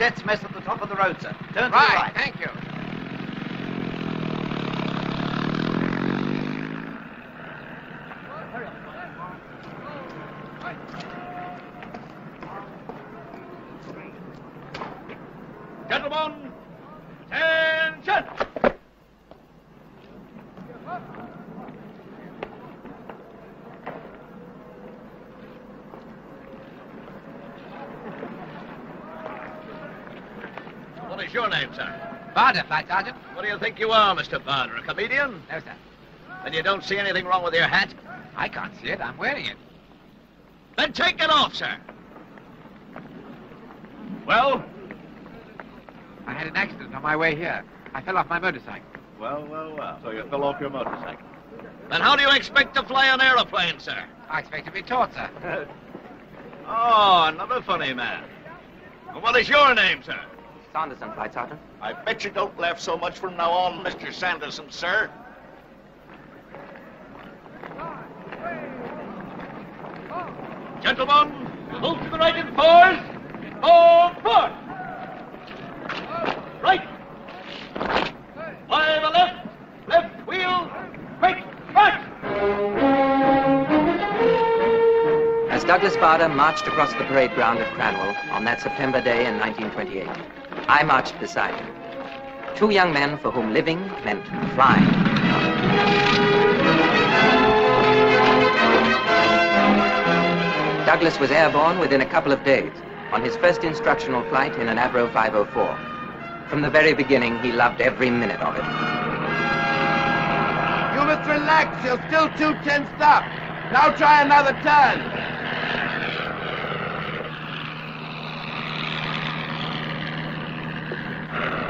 cadets' mess at the top of the road, sir. Turn to the right. Thank you. Gentlemen, attention! What is your name, sir? Bader, Flight Sergeant. What do you think you are, Mr. Bader, a comedian? No, sir. Then you don't see anything wrong with your hat? I can't see it. I'm wearing it. Then take it off, sir. Well? I had an accident on my way here. I fell off my motorcycle. Well, well, well. So you fell off your motorcycle. Then how do you expect to fly an aeroplane, sir? I expect to be taught, sir. Oh, another funny man. And what is your name, sir? Sanderson, Flight Sergeant. I bet you don't laugh so much from now on, Mr. Sanderson, sir. Gentlemen, move to the right in fours. Forward, forward. Right. Fly the left. Left wheel. Right. Right. As Douglas Bader marched across the parade ground at Cranwell on that September day in 1928, I marched beside him. Two young men for whom living meant flying. Douglas was airborne within a couple of days on his first instructional flight in an Avro 504. From the very beginning, he loved every minute of it. You must relax. You're still too tensed up. Now try another turn.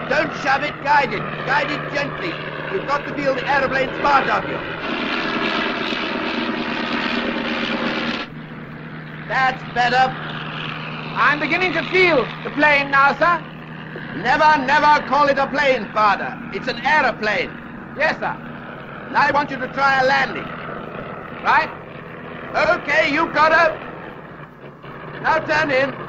Don't shove it. Guide it. Guide it gently. You've got to feel the airplane smart of you. That's better. I'm beginning to feel the plane now, sir. Never, never call it a plane, Father. It's an aeroplane. Yes, sir. Now I want you to try a landing. Right? Okay, you got it. Now turn in.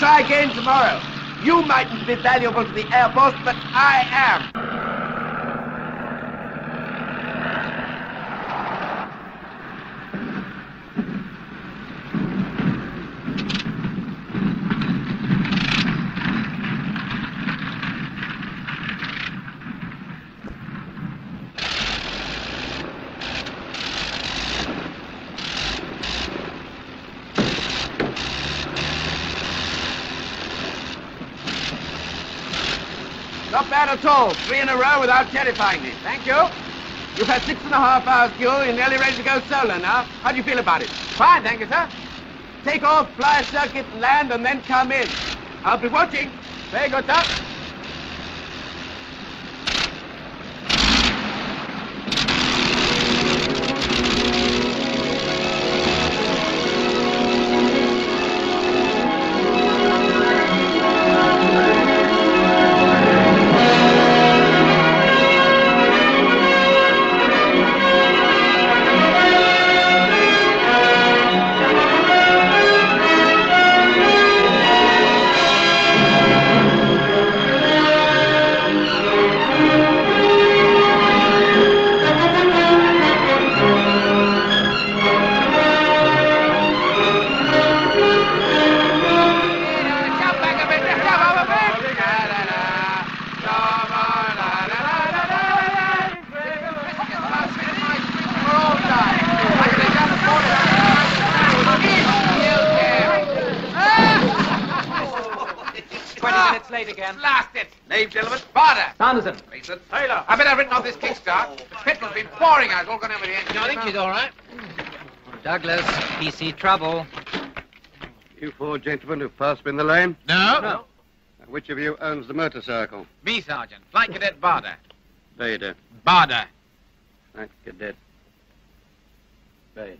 Try again tomorrow. You mightn't be valuable to the Air Force, but I am. Three in a row without terrifying me. Thank you. You've had 6.5 hours, Gil. You're nearly ready to go solo now. How do you feel about it? Fine, thank you, sir. Take off, fly a circuit, land, and then come in. I'll be watching. Very good, sir. I bet I've written off this kickstart. Petrol's been pouring out all gone over the engine. I think she's all right. Douglas, PC trouble. You four gentlemen who've passed me in the lane? No. No. Which of you owns the motorcycle? Me, Sergeant. Flight Cadet Bader. Bader. Bader. Flight Cadet Bader.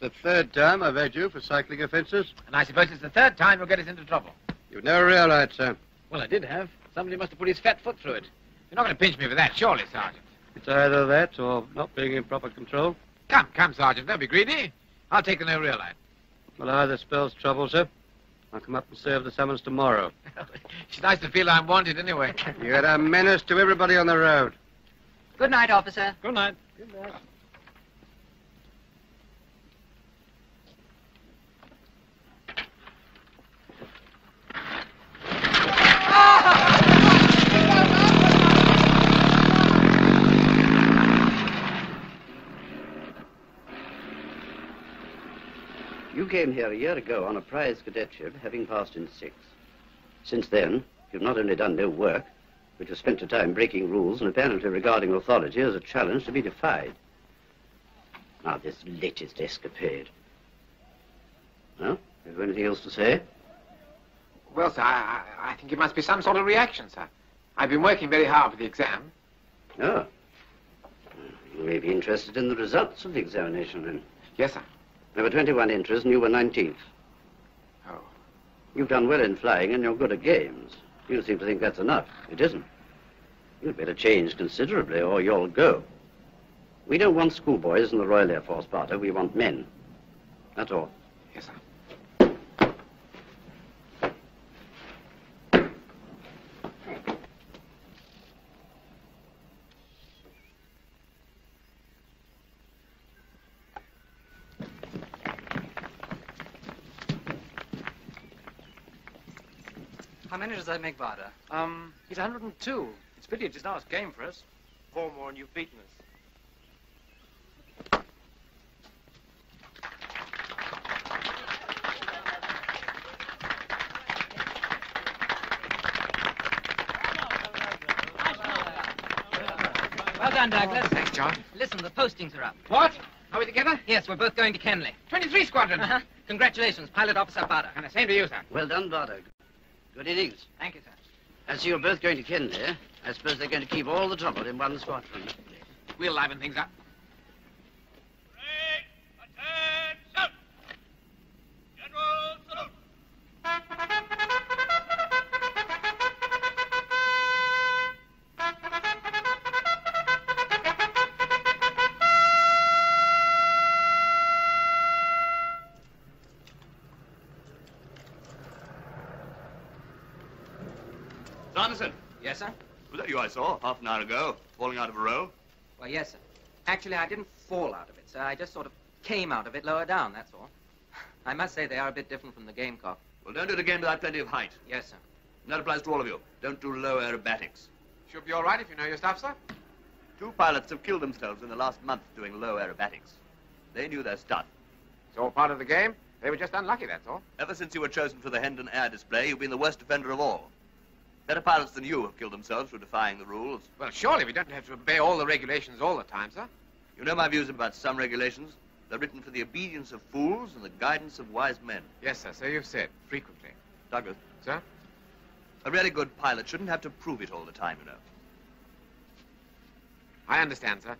It's the third time I've had you for cycling offences. And I suppose it's the third time you'll get us into trouble. You've no real right, sir. Well, I did have. Somebody must have put his fat foot through it. You're not going to pinch me for that, surely, Sergeant. It's either that or not being in proper control. Come, Sergeant, don't be greedy. I'll take the no real light. Well, either spells trouble, sir. I'll come up and serve the summons tomorrow. It's nice to feel I'm wanted anyway. You're a menace to everybody on the road. Good night, officer. Good night. Good night. You came here a year ago on a prize cadetship, having passed in 6. Since then, you've not only done no work, but you've spent your time breaking rules and apparently regarding authority as a challenge to be defied. Now, this latest escapade. Well, have you anything else to say? Well, sir, I think it must be some sort of reaction, sir. I've been working very hard for the exam. Oh. You may be interested in the results of the examination, then. Yes, sir. There were 21 entries and you were 19th. Oh. You've done well in flying and you're good at games. You seem to think that's enough. It isn't. You'd better change considerably or you'll go. We don't want schoolboys in the Royal Air Force, Potter. We want men. That's all. Yes, sir. How many does that make, Bader? He's 102. It's pity it's his last game for us. 4 more and you've beaten us. Well done, Douglas. Thanks, John. Listen, the postings are up. What? Are we together? Yes, we're both going to Kenley. 23 Squadron. Uh-huh. Congratulations, Pilot Officer Bader. And the same to you, sir. Well done, Bader. Good innings. Thank you, sir. I see you're both going to Kenley. I suppose they're going to keep all the trouble in one squadron. We'll liven things up. I saw half an hour ago, falling out of a row. Well, yes, sir. Actually, I didn't fall out of it, sir. I just sort of came out of it lower down, that's all. I must say they are a bit different from the gamecock. Well, don't do the game without plenty of height. Yes, sir. And that applies to all of you. Don't do low aerobatics. Should be all right if you know your stuff, sir. 2 pilots have killed themselves in the last month doing low aerobatics. They knew their stuff. It's all part of the game. They were just unlucky, that's all. Ever since you were chosen for the Hendon air display, you've been the worst offender of all. Better pilots than you have killed themselves for defying the rules. Well, surely we don't have to obey all the regulations all the time, sir. You know my views about some regulations. They're written for the obedience of fools and the guidance of wise men. Yes, sir, so you've said frequently. Douglas. Sir? A really good pilot shouldn't have to prove it all the time, you know. I understand, sir.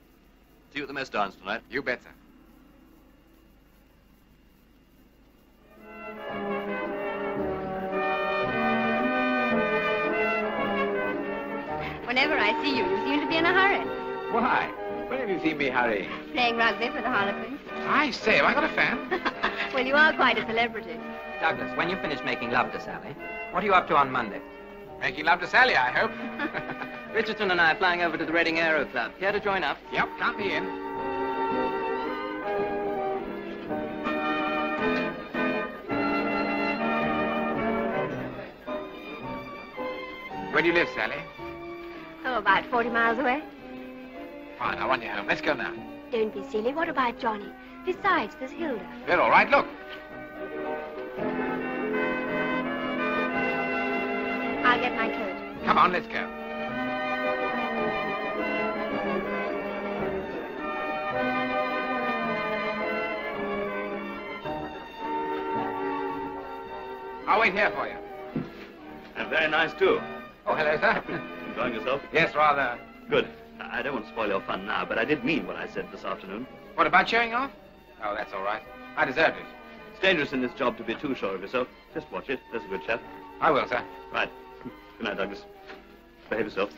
See you at the mess dance tonight. You bet, sir. Whenever I see you seem to be in a hurry. Why? When have you seen me hurrying? Playing rugby for the Harlequins. I say, have I got a fan? Well, you are quite a celebrity. Douglas, when you finish making love to Sally, what are you up to on Monday? Making love to Sally, I hope. Richardson and I are flying over to the Reading Aero Club. Care to join up? Yep, count me in. Where do you live, Sally? Oh, about 40 miles away. Fine, I want you home. Let's go now. Don't be silly. What about Johnny? Besides, there's Hilda. They're all right. Look. I'll get my coat. Come on, let's go. I'll wait here for you. And very nice, too. Oh, hello, sir. Enjoying yourself? Yes, rather. Good. I don't want to spoil your fun now, but I did mean what I said this afternoon. What, about showing off? Oh, that's all right. I deserved it. It's dangerous in this job to be too sure of yourself. Just watch it. There's a good chap. I will, sir. Right. Good night, Douglas. Behave yourself.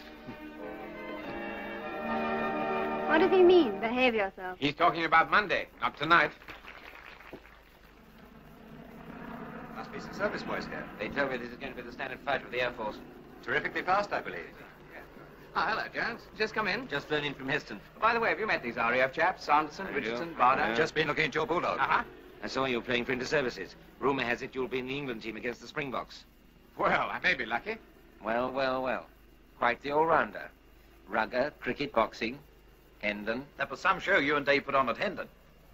What does he mean, behave yourself? He's talking about Monday, not tonight. Must be some service boys here. They told me this is going to be the standard fight with the Air Force. Terrifically fast, I believe. Oh, hello, Jones. Just come in. Just flown in from Heston. By the way, have you met these RAF chaps? Sanderson, Richardson, Bader? I've just been looking at your bulldog. Uh-huh. I saw you playing for inter-services. Rumour has it you'll be in the England team against the Springboks. Well, I may be lucky. Well, well, well. Quite the all-rounder. Rugger, cricket, boxing, Hendon. That was some show you and Dave put on at Hendon.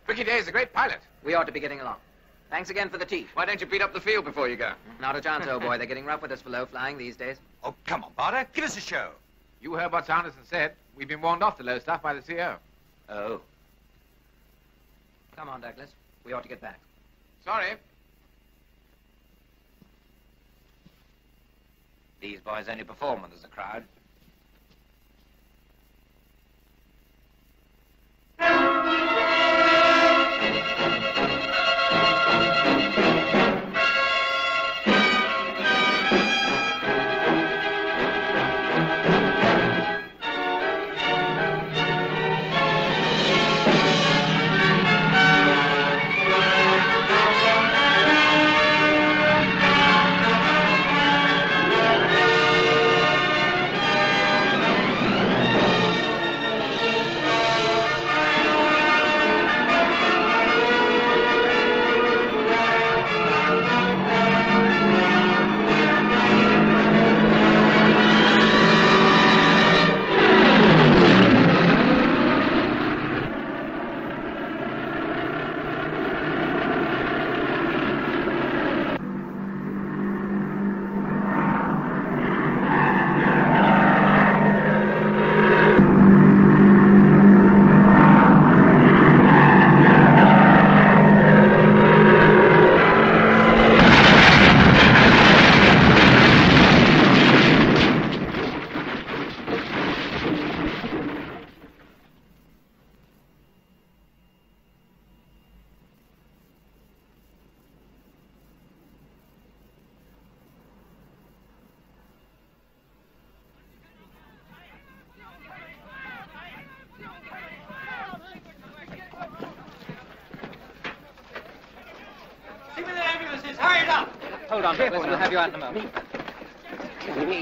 Ricky Day is a great pilot. We ought to be getting along. Thanks again for the tea. Why don't you beat up the field before you go? Not a chance, old boy. They're getting rough with us for low flying these days. Oh, come on, Bader. Give us a show. You heard what Sanderson said. We've been warned off the low stuff by the CO. Oh. Come on, Douglas. We ought to get back. Sorry. These boys only perform when there's a crowd.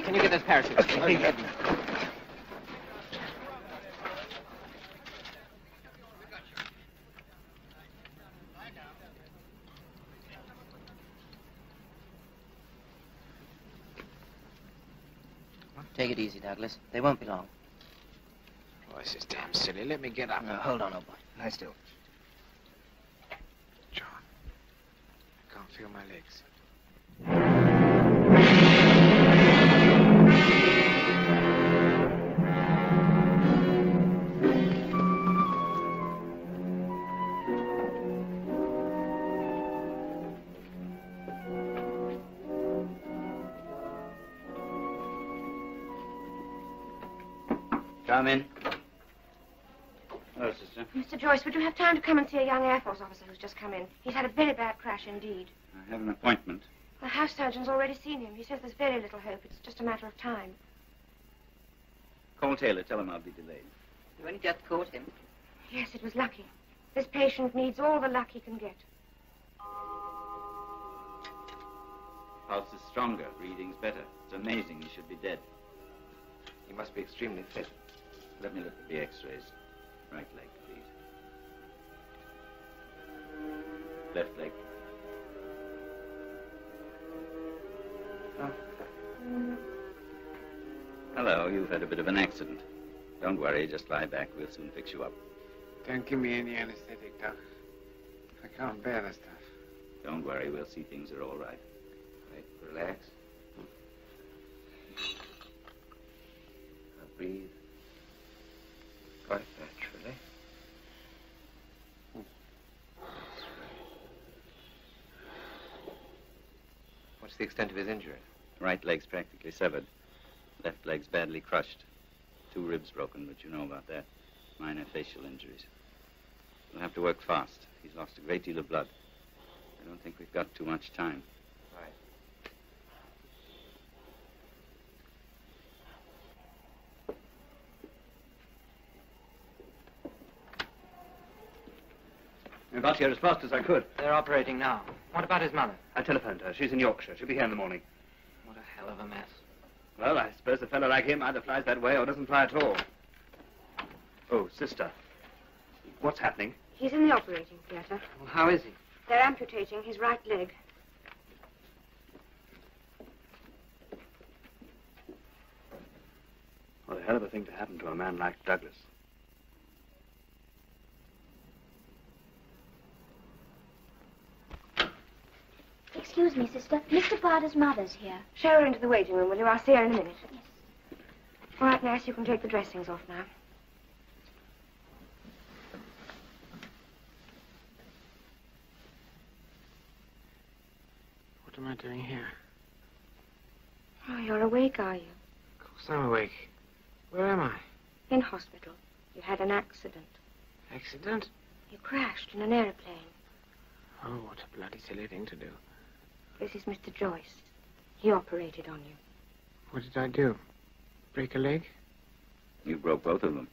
Can you get those parachutes? Okay. Take it easy, Douglas. They won't be long. Oh, this is damn silly. Let me get up. No, hold on, old boy. Lie still. John, I can't feel my legs. Come in. Hello, sister. Mr. Joyce, would you have time to come and see a young Air Force officer who's just come in? He's had a very bad crash indeed. I have an appointment. The house surgeon's already seen him. He says there's very little hope. It's just a matter of time. Call Taylor. Tell him I'll be delayed. You only just caught him. Yes, it was lucky. This patient needs all the luck he can get. Pulse is stronger. Breathing's better. It's amazing he should be dead. He must be extremely fit. Let me look at the x-rays. Right leg, please. Left leg. Oh. Hello, you've had a bit of an accident. Don't worry, just lie back. We'll soon fix you up. Don't give me any anesthetic, Doc. I can't bear the stuff. Don't worry, we'll see things are all right. Right, relax. Now breathe. Quite naturally. What's the extent of his injury? Right leg's practically severed. Left leg's badly crushed. 2 ribs broken, but you know about that. Minor facial injuries. We'll have to work fast. He's lost a great deal of blood. I don't think we've got too much time. Right. I got here as fast as I could. They're operating now. What about his mother? I telephoned her. She's in Yorkshire. She'll be here in the morning. What a hell of a mess. Well, I suppose a fellow like him either flies that way or doesn't fly at all. Oh, sister. What's happening? He's in the operating theatre. Well, how is he? They're amputating his right leg. What a hell of a thing to happen to a man like Douglas. Excuse me, sister. Mr. Bader's mother's here. Show her into the waiting room, will you? I'll see her in a minute. Yes. All right, nurse, you can take the dressings off now. What am I doing here? Oh, you're awake, are you? Of course I'm awake. Where am I? In hospital. You had an accident. Accident? You crashed in an aeroplane. Oh, what a bloody silly thing to do. This is Mr. Joyce. He operated on you. What did I do? Break a leg? You broke both of them.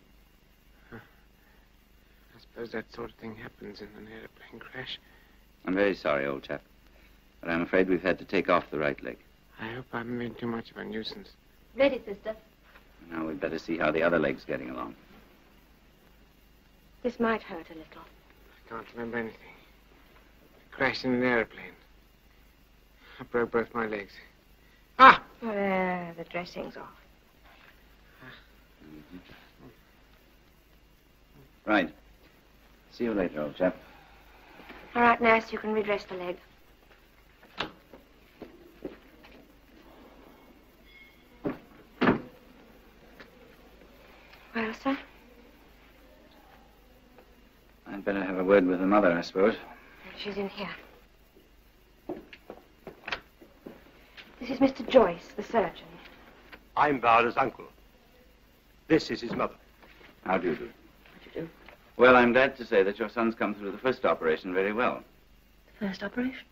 Huh. I suppose that sort of thing happens in an aeroplane crash. I'm very sorry, old chap. But I'm afraid we've had to take off the right leg. I hope I haven't been too much of a nuisance. Ready, sister. Now we'd better see how the other leg's getting along. This might hurt a little. I can't remember anything. I crashed in an aeroplane. I broke both my legs. Ah! Well, there, the dressing's off. Mm-hmm. Right. See you later, old chap. All right, nurse, you can redress the leg. Well, sir? I'd better have a word with the mother, I suppose. She's in here. This is Mr. Joyce, the surgeon. I'm Bader's uncle. This is his mother. How do you do? How do you do? Well, I'm glad to say that your son's come through the first operation very well. The first operation?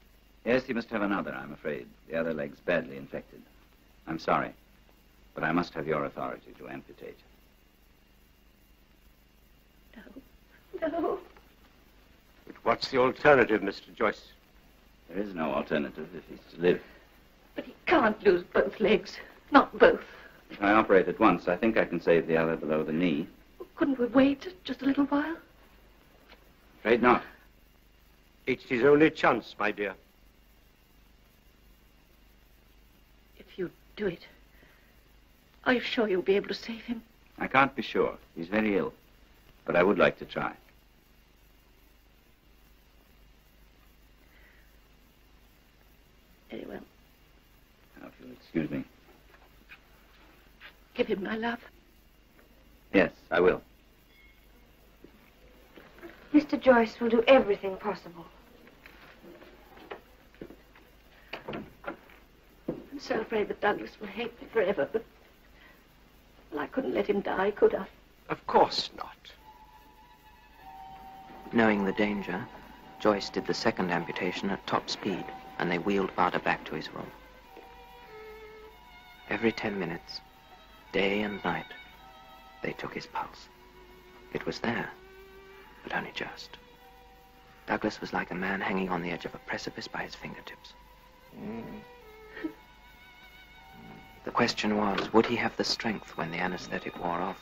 Yes, he must have another, I'm afraid. The other leg's badly infected. I'm sorry, but I must have your authority to amputate. No. No. But what's the alternative, Mr. Joyce? There is no alternative if he's to live. But he can't lose both legs. Not both. If I operate at once, I think I can save the other below the knee. Well, couldn't we wait just a little while? Afraid not. It's his only chance, my dear. If you do it, are you sure you'll be able to save him? I can't be sure. He's very ill. But I would like to try. Very well. Now, if you'll excuse me. Give him my love. Yes, I will. Mr. Joyce will do everything possible. I'm so afraid that Douglas will hate me forever, but... Well, I couldn't let him die, could I? Of course not. Knowing the danger, Joyce did the second amputation at top speed, and they wheeled Bader back to his room. Every 10 minutes, day and night, they took his pulse. It was there, but only just. Douglas was like a man hanging on the edge of a precipice by his fingertips. The question was, would he have the strength when the anesthetic wore off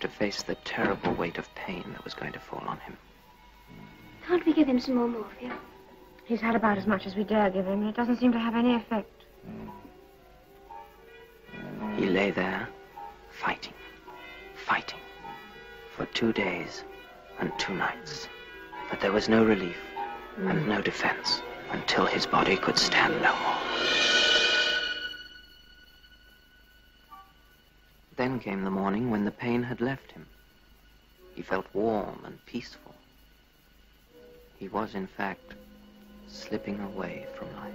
to face the terrible weight of pain that was going to fall on him? Can't we give him some more morphine? He's had about as much as we dare give him, and it doesn't seem to have any effect. He lay there, fighting, fighting, for 2 days and 2 nights. But there was no relief and no defense until his body could stand no more. Then came the morning when the pain had left him. He felt warm and peaceful. He was, in fact, slipping away from life.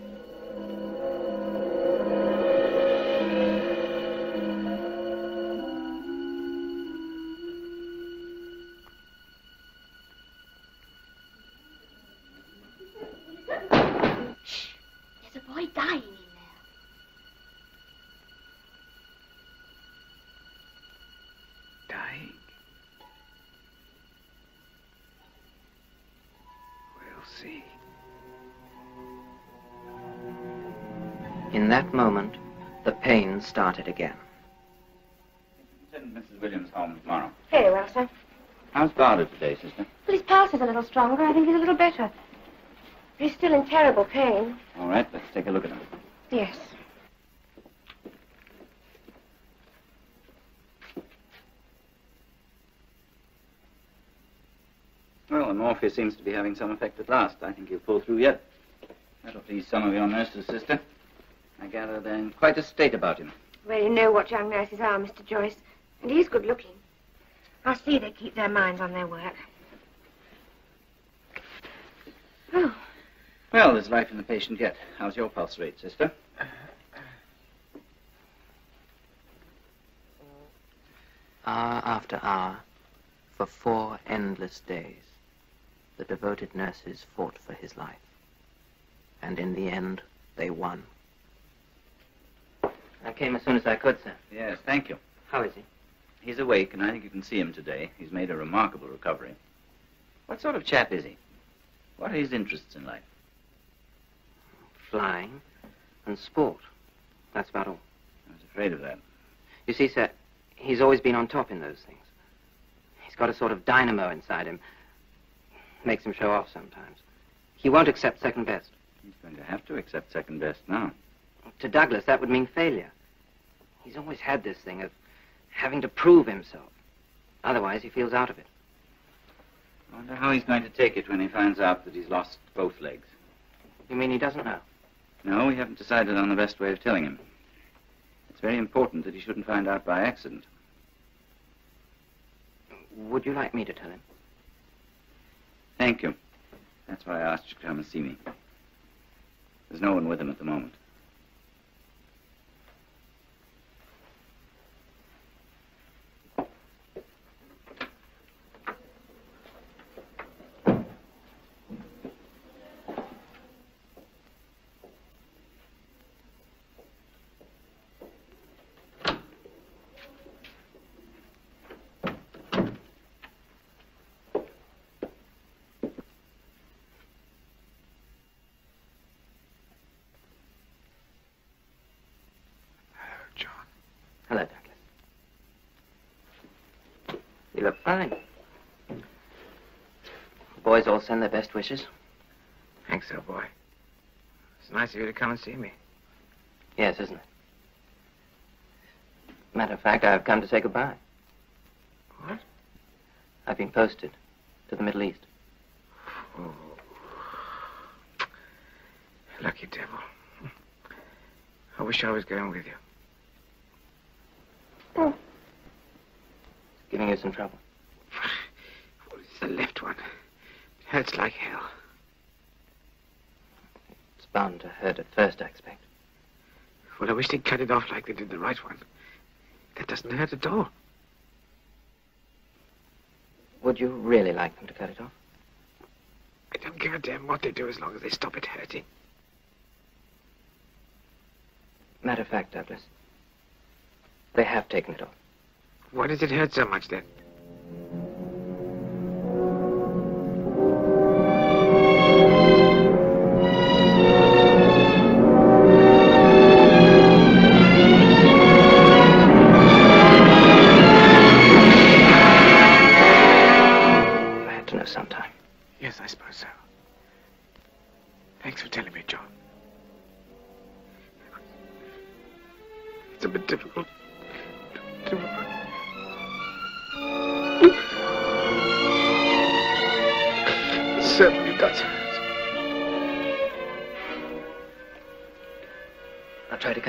In that moment, the pain started again. Send Mrs. Williams home tomorrow. Very well, sir. How's Bader today, sister? Well, his pulse is a little stronger. I think he's a little better. But he's still in terrible pain. All right, let's take a look at him. Yes. Well, the morphia seems to be having some effect at last. I think he'll pull through yet. That'll please some of your nurses, sister. I gather they're in quite a state about him. Well, you know what young nurses are, Mr. Joyce. And he's good looking. I see they keep their minds on their work. Oh. Well, there's life in the patient yet. How's your pulse rate, sister? Hour after hour, for 4 endless days, the devoted nurses fought for his life. And in the end, they won. I came as soon as I could, sir. Yes, thank you. How is he? He's awake, and I think you can see him today. He's made a remarkable recovery. What sort of chap is he? What are his interests in life? Flying and sport. That's about all. I was afraid of that. You see, sir, he's always been on top in those things. He's got a sort of dynamo inside him. Makes him show off sometimes. He won't accept second best. He's going to have to accept second best now. To Douglas, that would mean failure. He's always had this thing of having to prove himself. Otherwise, he feels out of it. I wonder how he's going to take it when he finds out that he's lost both legs. You mean he doesn't know? No, we haven't decided on the best way of telling him. It's very important that he shouldn't find out by accident. Would you like me to tell him? Thank you. That's why I asked you to come and see me. There's no one with him at the moment. Fine. The boys all send their best wishes. Thanks, old boy. It's nice of you to come and see me. Yes, isn't it? Matter of fact, I've come to say goodbye. What? I've been posted to the Middle East. Oh. Lucky devil. I wish I was going with you. Oh. It's giving you some trouble. The left one. It hurts like hell. It's bound to hurt at first, I expect. Well, I wish they'd cut it off like they did the right one. That doesn't hurt at all. Would you really like them to cut it off? I don't give a damn what they do as long as they stop it hurting. Matter of fact, Douglas, they have taken it off. Why does it hurt so much, then?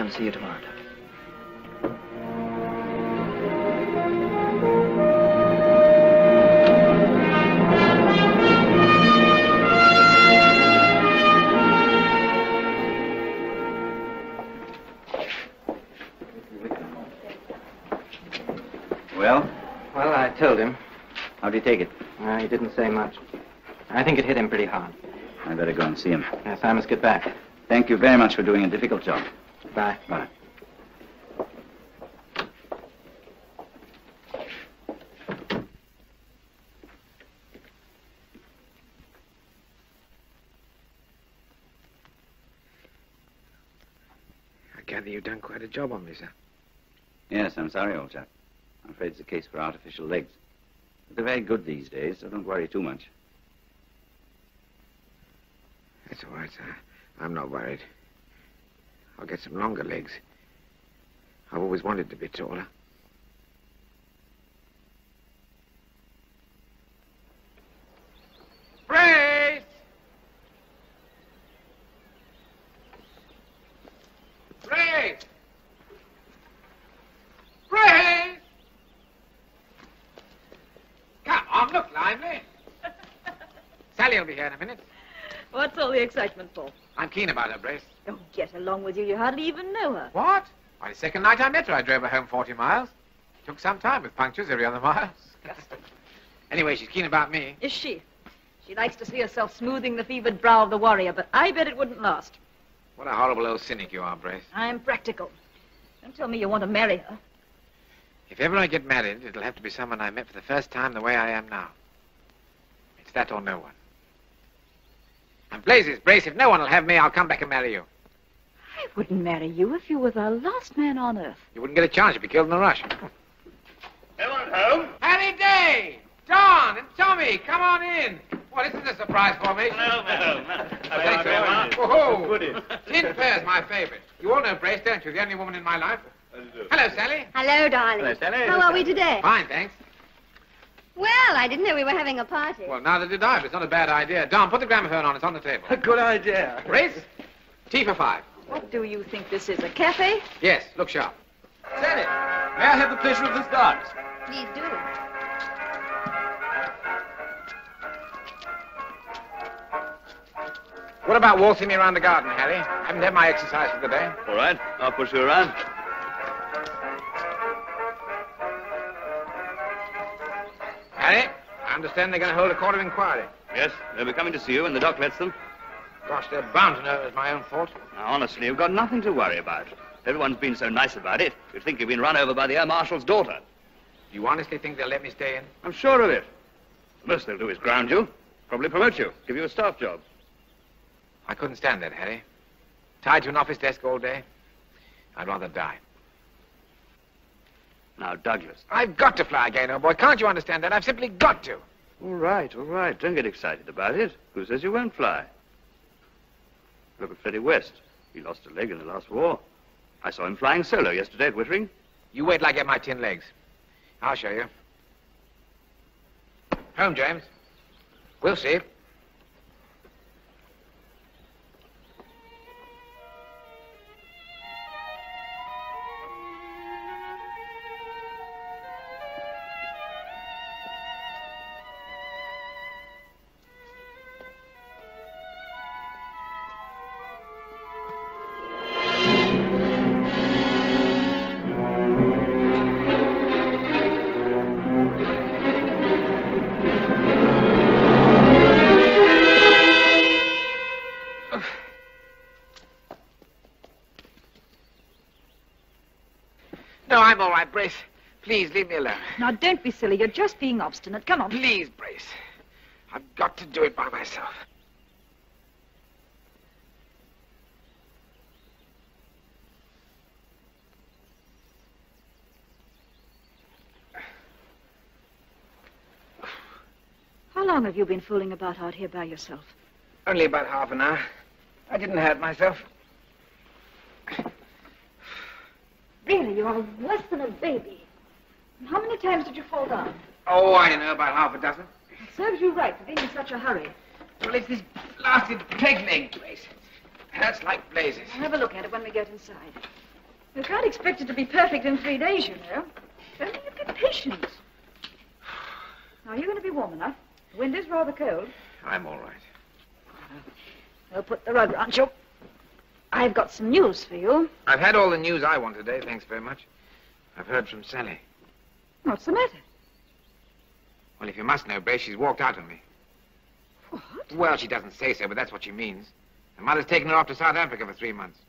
See you tomorrow, Doug. Well? Well, I told him. How'd he take it? He didn't say much. I think it hit him pretty hard. I better go and see him. Yes, I must get back. Thank you very much for doing a difficult job. Bye. Bye. gather you've done quite a job on me, sir. Yes, I'm sorry, old chap. I'm afraid it's a case for artificial legs. But they're very good these days, so don't worry too much. That's all right, sir. I'm not worried. I'll get some longer legs. I've always wanted to be taller. Brace! Brace! Brace! Come on, look lively. Sally will be here in a minute. What's all the excitement for? I'm keen about her, Brace. Oh, get along with you. You hardly even know her. What? Why, the second night I met her, I drove her home 40 miles. It took some time with punctures every other mile. Anyway, she's keen about me. Is she? She likes to see herself smoothing the fevered brow of the warrior, but I bet it wouldn't last. What a horrible old cynic you are, Brace. I'm practical. Don't tell me you want to marry her. If ever I get married, it'll have to be someone I met for the first time the way I am now. It's that or no one. And blazes, Brace, if no one will have me, I'll come back and marry you. I wouldn't marry you if you were the last man on earth. You wouldn't get a chance. You'd be killed in a rush. Everyone at home? Harry Day, John and Tommy, come on in. Well, isn't this a surprise for me? No. Thanks, everyone. Tin pear's my favourite. You all know Brace, don't you? The only woman in my life. Hello, Sally. Hello, darling. Hello, Sally. How are we today? Fine, thanks. Well, I didn't know we were having a party. Well, neither did I, but it's not a bad idea. Don, put the gramophone on. It's on the table. A good idea. Brace, tea for five. What do you think this is, a cafe? Yes, look sharp. Sally, may I have the pleasure of this dance? Please do. What about waltzing me around the garden, Harry? I haven't had my exercise for the day. All right, I'll push you around. Harry, I understand they're going to hold a court of inquiry. Yes, they'll be coming to see you when the doc lets them. Gosh, they're bound to know it was my own fault. Now, honestly, you've got nothing to worry about. Everyone's been so nice about it, you'd think you've been run over by the Air Marshal's daughter. Do you honestly think they'll let me stay in? I'm sure of it. The most they'll do is ground you, probably promote you, give you a staff job. I couldn't stand that, Harry. Tied to an office desk all day, I'd rather die. Now, Douglas. I've got to fly again, old boy. Can't you understand that? I've simply got to. All right. Don't get excited about it. Who says you won't fly? Look at Freddie West. He lost a leg in the last war. I saw him flying solo yesterday at Wittering. You wait till I get my tin legs. I'll show you. Home, James. We'll see. I'm all right, Brace. Please, leave me alone. Now, don't be silly. You're just being obstinate. Come on. Please, Brace. I've got to do it by myself. How long have you been fooling about out here by yourself? Only about half an hour. I didn't hurt myself. Really, you are worse than a baby. And how many times did you fall down? Oh, I know, about half a dozen. It serves you right for being in such a hurry. Well, it's this blasted peg leg, Grace. It hurts like blazes. I'll have a look at it when we get inside. We can't expect it to be perfect in 3 days, you know. Don't you be patient. Now, are you going to be warm enough? The wind is rather cold. I'm all right. We'll put the rug round you. I've got some news for you. I've had all the news I want today, thanks very much. I've heard from Sally. What's the matter? Well, if you must know, Brace, she's walked out on me. What? Well, she doesn't say so, but that's what she means. Her mother's taken her off to South Africa for 3 months.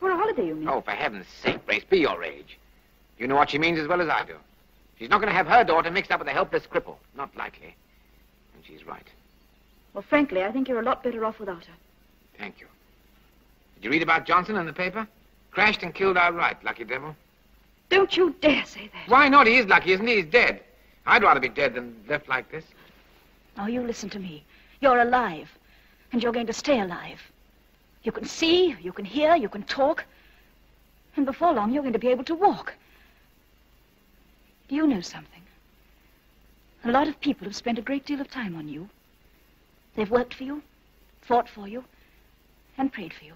For a holiday, you mean? Oh, for heaven's sake, Brace, be your age. You know what she means as well as I do. She's not going to have her daughter mixed up with a helpless cripple. Not likely. And she's right. Well, frankly, I think you're a lot better off without her. Thank you. Did you read about Johnson in the paper? Crashed and killed outright, lucky devil. Don't you dare say that. Why not? He is lucky, isn't he? He's dead. I'd rather be dead than left like this. Now, you listen to me. You're alive, and you're going to stay alive. You can see, you can hear, you can talk. And before long, you're going to be able to walk. Do you know something? A lot of people have spent a great deal of time on you. They've worked for you, fought for you, and prayed for you.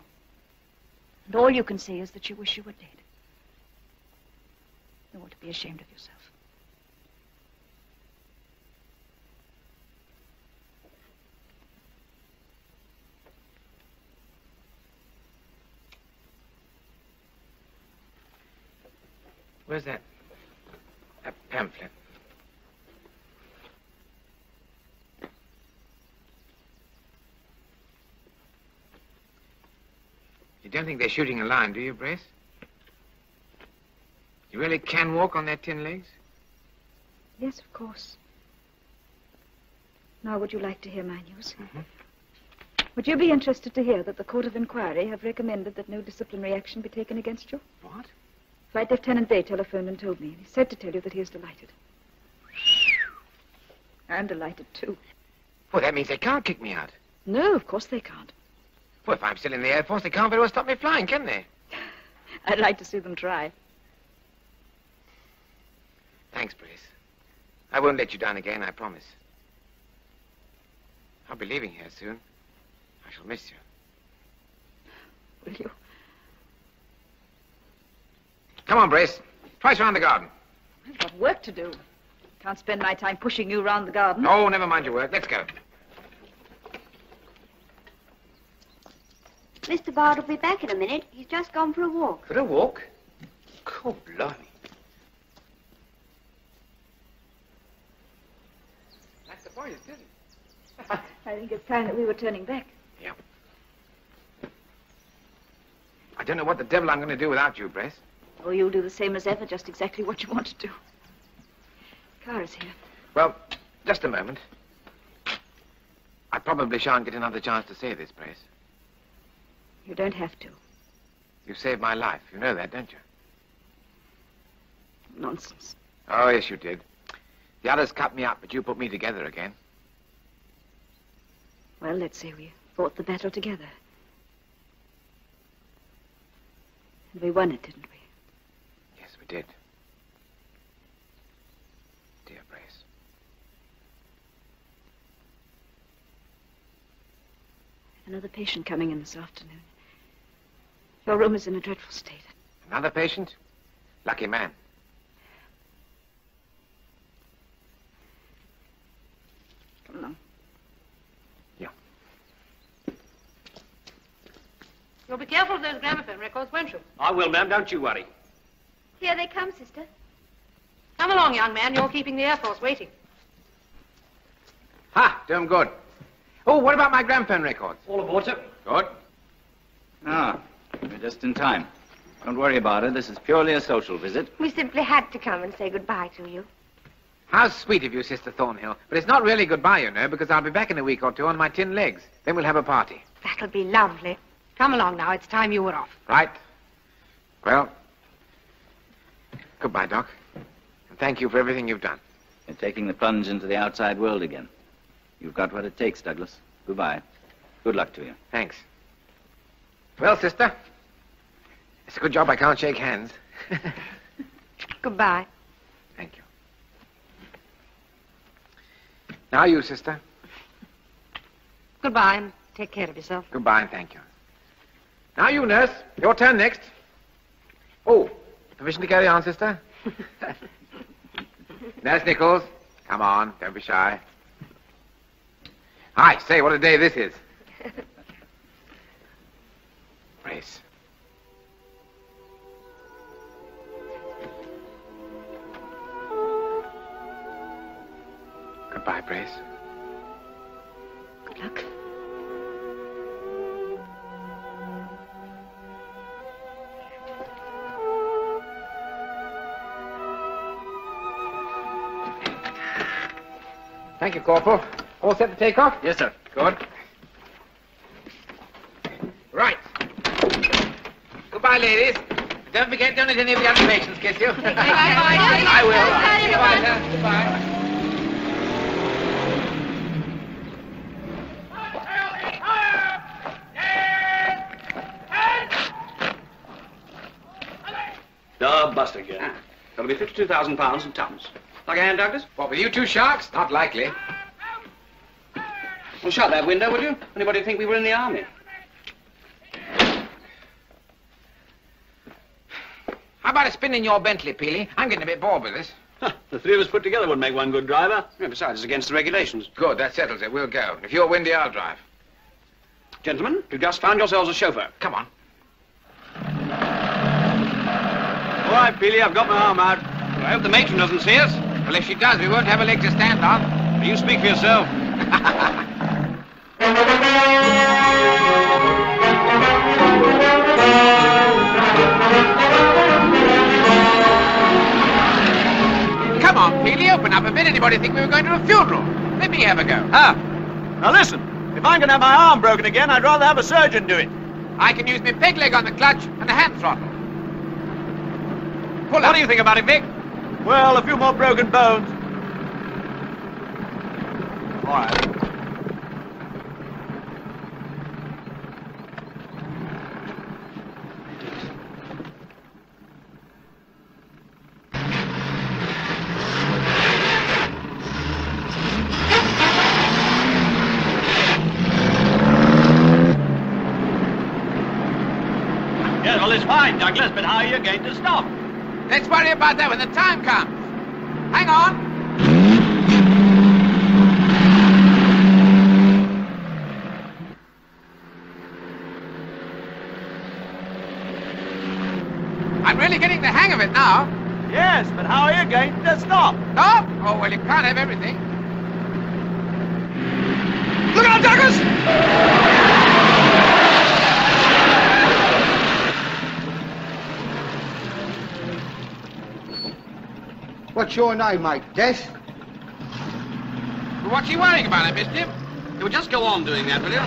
And all you can say is that you wish you were dead. You ought to be ashamed of yourself. Where's that? That pamphlet. You don't think they're shooting a line, do you, Brace? You really can walk on their tin legs? Yes, of course. Now, would you like to hear my news? Mm-hmm. Would you be interested to hear that the Court of Inquiry have recommended that no disciplinary action be taken against you? What? Flight Lieutenant Day telephoned and told me. He said to tell you that he is delighted. I'm delighted, too. Well, that means they can't kick me out. No, of course they can't. Well, if I'm still in the Air Force, they can't very well stop me flying, can they? I'd like to see them try. Thanks, Brace. I won't let you down again, I promise. I'll be leaving here soon. I shall miss you. Will you? Come on, Brace. Twice round the garden. I've got work to do. Can't spend my time pushing you round the garden. Oh, never mind your work. Let's go. Mr. Bard will be back in a minute. He's just gone for a walk. For a walk? Cool, blimey. That's the boy, isn't it? I think it's time that we were turning back. Yeah. I don't know what the devil I'm going to do without you, Brace. Oh, you'll do the same as ever, just exactly what you want to do. Car is here. Well, just a moment. I probably shan't get another chance to say this, Brace. You don't have to. You've saved my life. You know that, don't you? Nonsense. Oh, yes, you did. The others cut me up, but you put me together again. Well, let's say we fought the battle together. And we won it, didn't we? Did. Dear Brace. Another patient coming in this afternoon. Your room is in a dreadful state. Another patient? Lucky man. Come along. Yeah. You'll be careful of those gramophone records, won't you? I will, ma'am. Don't you worry. Here they come, sister. Come along, young man. You're keeping the Air Force waiting. Ha! Doing good. Oh, what about my gramophone records? All aboard, sir. Good. Ah, you're just in time. Don't worry about it. This is purely a social visit. We simply had to come and say goodbye to you. How sweet of you, Sister Thornhill. But it's not really goodbye, you know, because I'll be back in a week or two on my tin legs. Then we'll have a party. That'll be lovely. Come along now. It's time you were off. Right. Well... Goodbye, Doc. And thank you for everything you've done. You're taking the plunge into the outside world again. You've got what it takes, Douglas. Goodbye. Good luck to you. Thanks. Well, sister, it's a good job I can't shake hands. Goodbye. Thank you. Now you, sister. Goodbye, and take care of yourself. Goodbye, and thank you. Now you, nurse. Your turn next. Oh. Permission to carry on, sister? Nurse Nichols, come on, don't be shy. I say, what a day this is. Grace. Goodbye, Grace. Good luck. Thank you, Corporal. All set to take off? Yes, sir. Good. Right. Goodbye, Bye, ladies. Don't forget, don't let any of the other patients kiss you. Bye, bye. I will. Bye, bye. Goodbye. Ah, bust again. Ah. That'll be £52,000 in tons. Like a hand, Douglas? What, with you two sharks? Not likely. Well, shut that window, would you? Anybody think we were in the army? How about a spin in your Bentley, Peely? I'm getting a bit bored with this. Huh, the three of us put together would make one good driver. Yeah, besides, it's against the regulations. Good, that settles it. We'll go. If you're windy, I'll drive. Gentlemen, you've just found yourselves a chauffeur. Come on. All right, Peely, I've got my arm out. I hope the matron doesn't see us. Well, if she does, we won't have a leg to stand on. You speak for yourself. Come on, Peely, open up a bit. Anybody think we were going to a funeral? Let me have a go. Ah, now listen. If I'm going to have my arm broken again, I'd rather have a surgeon do it. I can use my peg leg on the clutch and the hand throttle. What do you think about it, Vic? Well, a few more broken bones. All right. Yes, well, it's fine, Douglas, but how are you going to stop? Let's worry about that when the time comes. Hang on. I'm really getting the hang of it now. Yes, but how are you going to stop? Stop? Oh, well, you can't have everything. Look out, Douglas! What's your name, mate? Death? Well, what's he worrying about, I missed him? You'll just go on doing that, will you?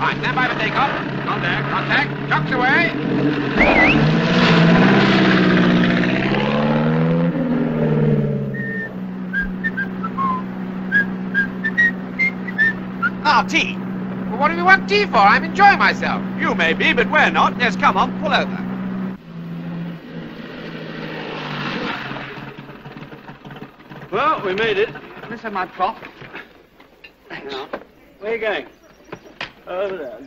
Right, stand by for takeoff. Contact, contact. Jocks away. Ah, tea. Well, what do we want tea for? I'm enjoying myself. You may be, but we're not. Yes, come on, pull over. Well, we made it. Let me have my prop. Thanks. Now, where are you going? Over there.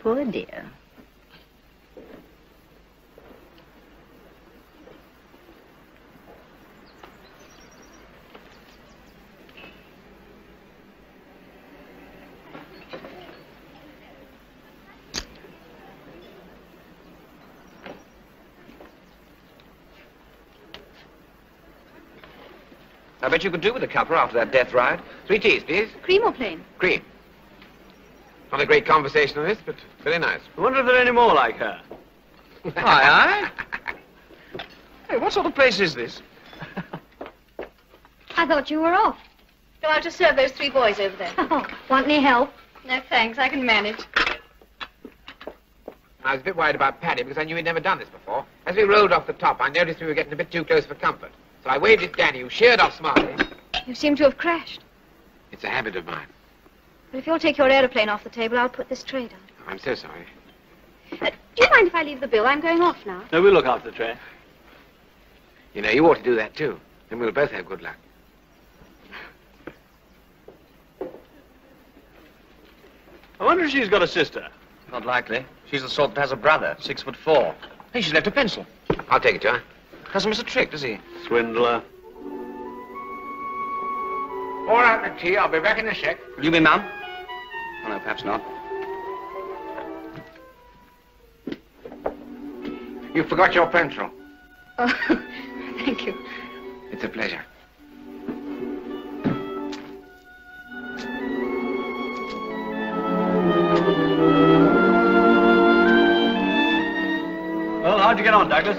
Poor dear. I bet you could do with a cuppa after that death ride. 3 teas, please. Cream or plain? Cream. Not a great conversation on this, but very nice. I wonder if there are any more like her. Aye, aye. Hey, what sort of place is this? I thought you were off. No, I'll just serve those 3 boys over there. Oh, want any help? No, thanks. I can manage. I was a bit worried about Paddy because I knew he'd never done this before. As we rolled off the top, I noticed we were getting a bit too close for comfort. So I waved at Danny, who sheered off smartly. You seem to have crashed. It's a habit of mine. But if you'll take your aeroplane off the table, I'll put this trade on. Oh, I'm so sorry. Do you mind if I leave the bill? I'm going off now. No, we'll look after the tray. You know, you ought to do that, too. Then we'll both have good luck. I wonder if she's got a sister. Not likely. She's the sort that has a brother, 6'4". Hey, she's left a pencil. I'll take it to her. Doesn't miss a trick, does he? Swindler. Pour out the tea. I'll be back in a sec. Will you be, Mum? Oh, no, perhaps not. You forgot your pencil. Oh, thank you. It's a pleasure. Well, how'd you get on, Douglas?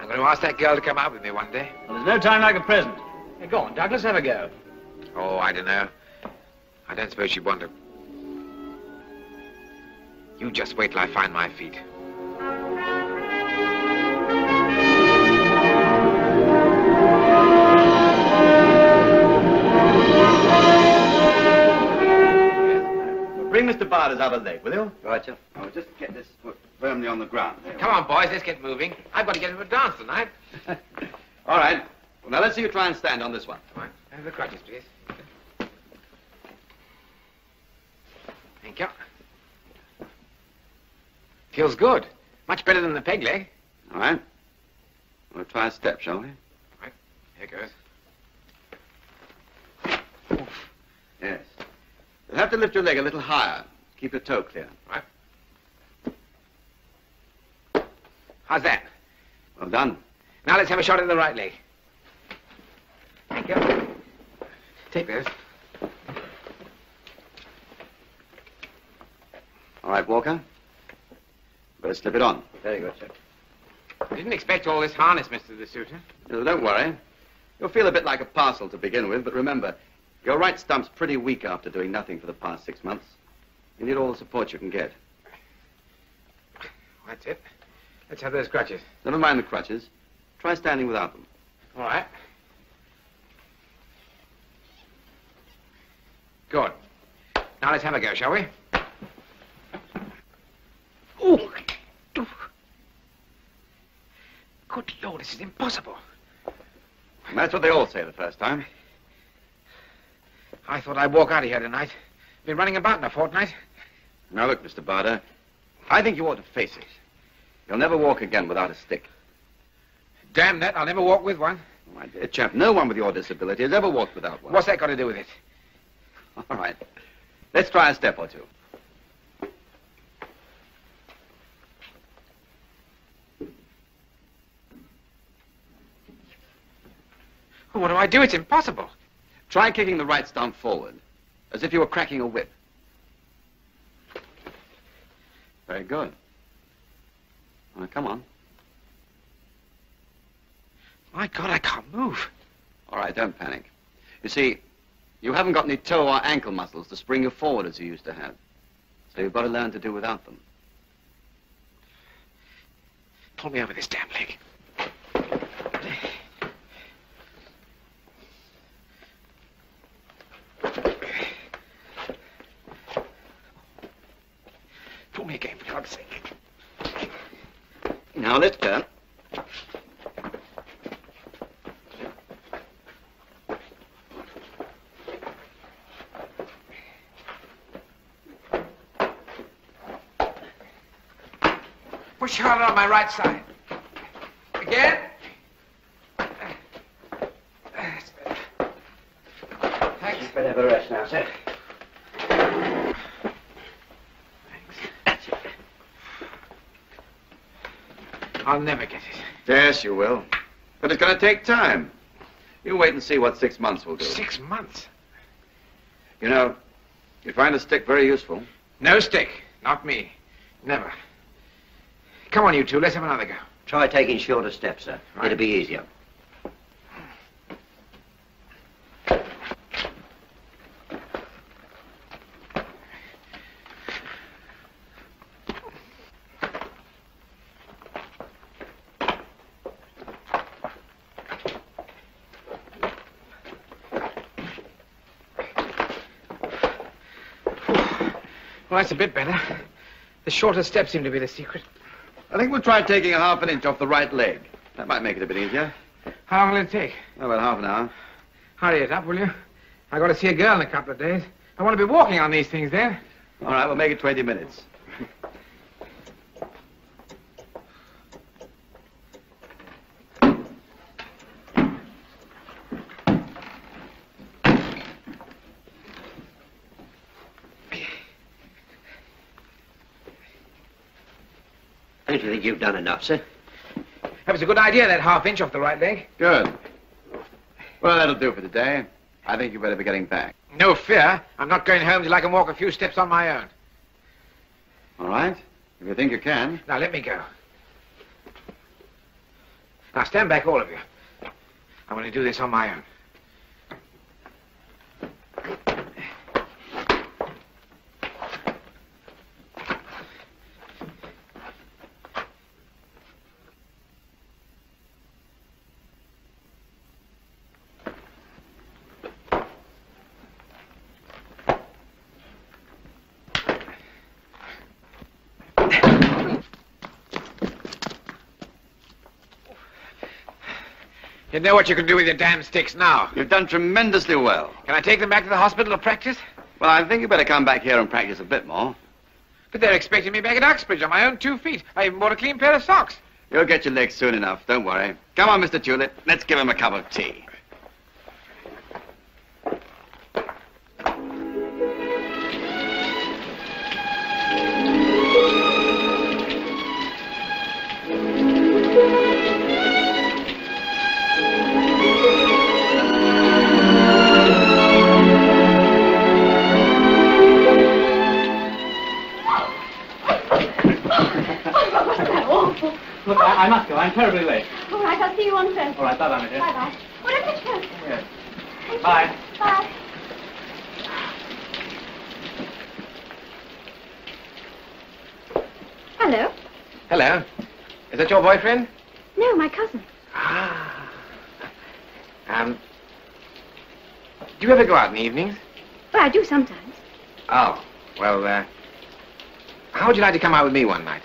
I'm going to ask that girl to come out with me one day. Well, there's no time like the present. Hey, go on, Douglas, have a go. Oh, I don't know. I don't suppose she'd want to. You just wait till I find my feet. Bring Mr. Barter's other leg, will you? Right, Jeff. I'll just get this foot firmly on the ground. Come on, boys, let's get moving. I've got to get into a dance tonight. All right. Well, now let's see you try and stand on this one. All right. Have the crutches, please. Thank you. Feels good. Much better than the peg leg. All right. We'll try a step, shall we? All right. Here goes. Oof. Yes. You'll have to lift your leg a little higher. Keep your toe clear. All right. How's that? Well done. Now let's have a shot at the right leg. Thank you. Take this. All right, Walker. Better slip it on. Very good, sir. I didn't expect all this harness, Mr. De Souter. No, don't worry. You'll feel a bit like a parcel to begin with, but remember, your right stump's pretty weak after doing nothing for the past 6 months. You need all the support you can get. That's it. Let's have those crutches. Never mind the crutches. Try standing without them. All right. Good. Now let's have a go, shall we? Oh! Good Lord, this is impossible. And that's what they all say the first time. I thought I'd walk out of here tonight. Been running about in a fortnight. Now look, Mr. Bader, I think you ought to face it. You'll never walk again without a stick. Damn that, I'll never walk with one. Oh, my dear chap, no one with your disability has ever walked without one. What's that got to do with it? All right, let's try a step or two. What do I do? It's impossible. Try kicking the right stump forward, as if you were cracking a whip. Very good. Now, come on. My God, I can't move. All right, don't panic. You see, you haven't got any toe or ankle muscles to spring you forward as you used to have. So you've got to learn to do without them. Pull me over this damn leg. Pull me again, for God's sake. Now let's turn. Push harder on my right side. Again. That's better. Thanks. You'd better have a rest now, sir. I'll never get it. Yes, you will. But it's going to take time. You wait and see what 6 months will do. 6 months? You know, you find a stick very useful. No stick. Not me. Never. Come on, you two. Let's have another go. Try taking shorter steps, sir. Right. It'll be easier. Well, that's a bit better. The shorter steps seem to be the secret. I think we'll try taking a half an inch off the right leg. That might make it a bit easier. How long will it take? Oh, about half an hour. Hurry it up, will you? I've got to see a girl in a couple of days. I want to be walking on these things then. All right, we'll make it 20 minutes. Don't you think you've done enough, sir? That was a good idea, that half inch off the right leg. Good. Well, that'll do for today. I think you better be getting back. No fear. I'm not going home till I can walk a few steps on my own. All right. If you think you can. Now, let me go. Now, stand back, all of you. I want to do this on my own. You know what you can do with your damn sticks now. You've done tremendously well. Can I take them back to the hospital to practice? Well, I think you better come back here and practice a bit more. But they're expecting me back at Uxbridge on my own 2 feet. I even bought a clean pair of socks. You'll get your legs soon enough, don't worry. Come on, Mr. Tulip, let's give him a cup of tea. Look, I must go. I'm terribly late. All right, I'll see you on Thursday. All right, bye-bye, my dear. Bye-bye. What a picture. Yes. Bye. Bye. Hello. Hello. Is that your boyfriend? No, my cousin. Ah. Do you ever go out in the evenings? Well, I do sometimes. Oh. Well, how would you like to come out with me one night?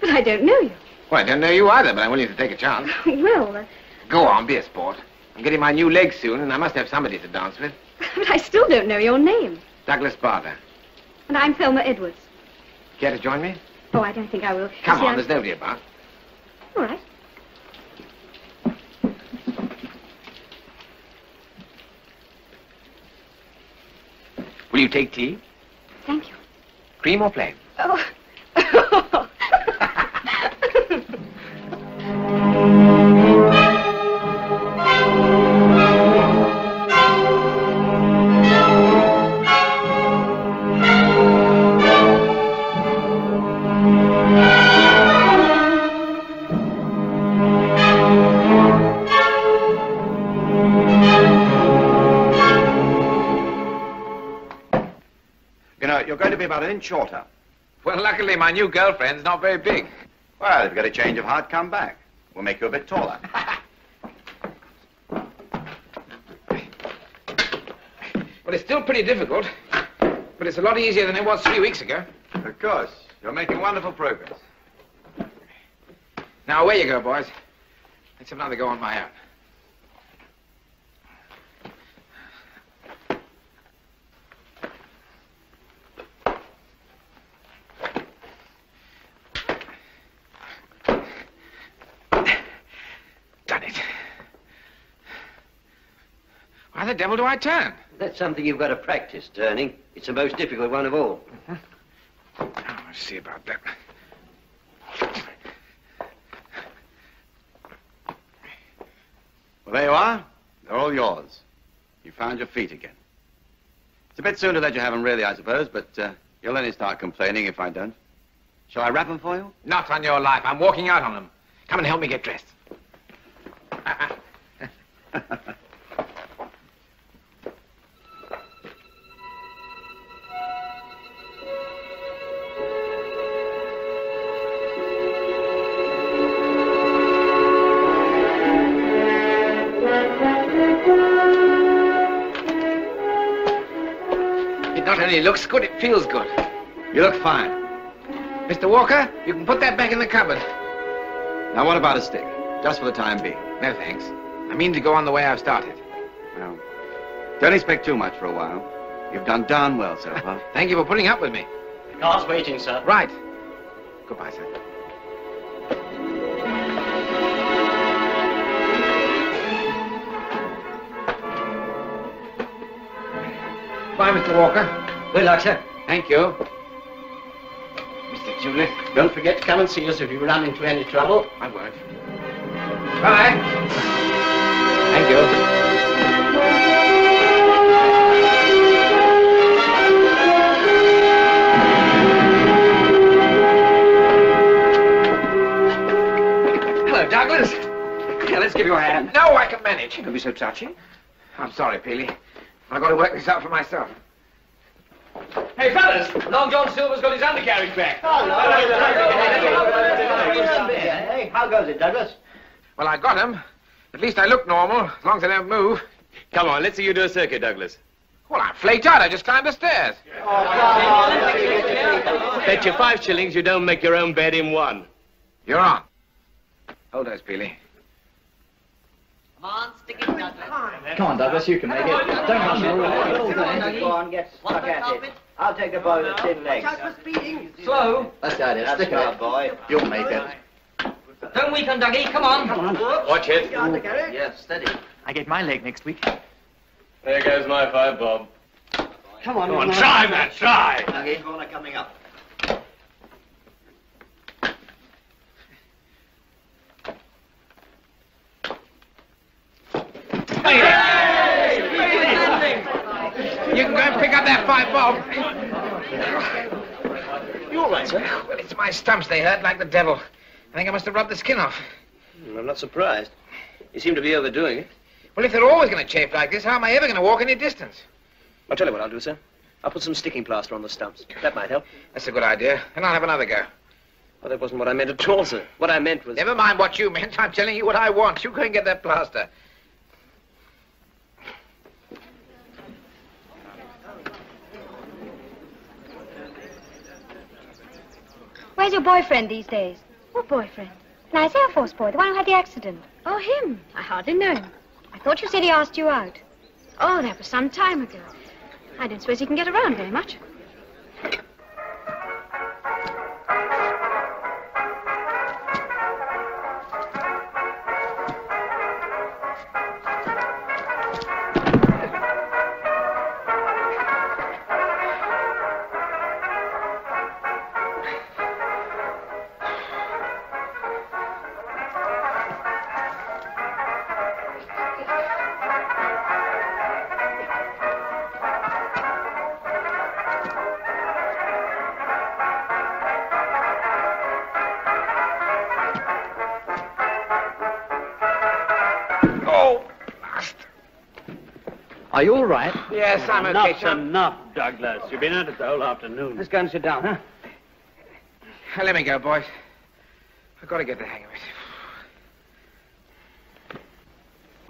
But I don't know you. Well, I don't know you either, but I'm willing to take a chance. Well... Go on, be a sport. I'm getting my new legs soon, and I must have somebody to dance with. But I still don't know your name. Douglas Bader. And I'm Thelma Edwards. Care to join me? Oh, I don't think I will. Come on, there's nobody about. All right. Will you take tea? Thank you. Cream or plain? Oh. You're going to be about an inch shorter. Well, luckily, my new girlfriend's not very big. Well, if you've got a change of heart, come back. We'll make you a bit taller. Well, it's still pretty difficult, but it's a lot easier than it was 3 weeks ago. Of course. You're making wonderful progress. Now, away you go, boys. Let's have another go on my own. How the devil do I turn? That's something you've got to practice, turning. It's the most difficult one of all. Oh, I'll see about that. Well, there you are. They're all yours. You found your feet again. It's a bit sooner that you haven't really, I suppose, but you'll only start complaining if I don't. Shall I wrap them for you? Not on your life. I'm walking out on them. Come and help me get dressed. It looks good, it feels good. You look fine. Mr. Walker, you can put that back in the cupboard. Now, what about a stick? Just for the time being. No, thanks. I mean to go on the way I've started. Well, don't expect too much for a while. You've done darn well so far. Thank you for putting up with me. The car's waiting, sir. Right. Goodbye, sir. Bye, Mr. Walker. Good luck, sir. Thank you. Mr. Tulip, don't forget to come and see us if you run into any trouble. I won't. Bye. Thank you. Hello, Douglas. Here, let's give you a hand. No, I can manage. Don't be so touchy. I'm sorry, Peely. I've got to work this out for myself. Hey, fellas! Long John Silver's got his undercarriage back. Oh, no. Hey, how goes it, Douglas? Well, I got him. At least I look normal, as long as I don't move. Come on, let's see you do a circuit, Douglas. Well, I'm flaked out. I just climbed the stairs. Oh, God. Bet you 5 shillings you don't make your own bed in one. You're on. Hold those, Peely. Come on, stick it, Douglas. Come on, Douglas, you can make it. Don't rush it. Go on, get stuck at it. I'll take the boy with thin legs. Watch out for speeding. Slow. That's the idea. Stick it out, boy. You'll make it. Don't weaken, Dougie. Come on. Come on. Watch it. Yeah, steady. I get my leg next week. There goes my five, Bob. Come on, try that, try. Dougie, corner coming up. You can go and pick up that five, Bob. You all right, sir? Well, it's my stumps. They hurt like the devil. I think I must have rubbed the skin off. I'm not surprised. You seem to be overdoing it. Well, if they're always going to chafe like this, how am I ever going to walk any distance? I'll tell you what I'll do, sir. I'll put some sticking plaster on the stumps. That might help. That's a good idea. And I'll have another go. Well, that wasn't what I meant at all, sir. What I meant was... Never mind what you meant. I'm telling you what I want. You go and get that plaster. Where's your boyfriend these days? What boyfriend? Nice Air Force boy, the one who had the accident. Oh, him. I hardly know him. I thought you said he asked you out. Oh, that was some time ago. I don't suppose he can get around very much. Are you all right? Yes, I'm okay. That's enough, Douglas. You've been at it the whole afternoon. Let's go and sit down, huh? Let me go, boys. I've got to get the hang of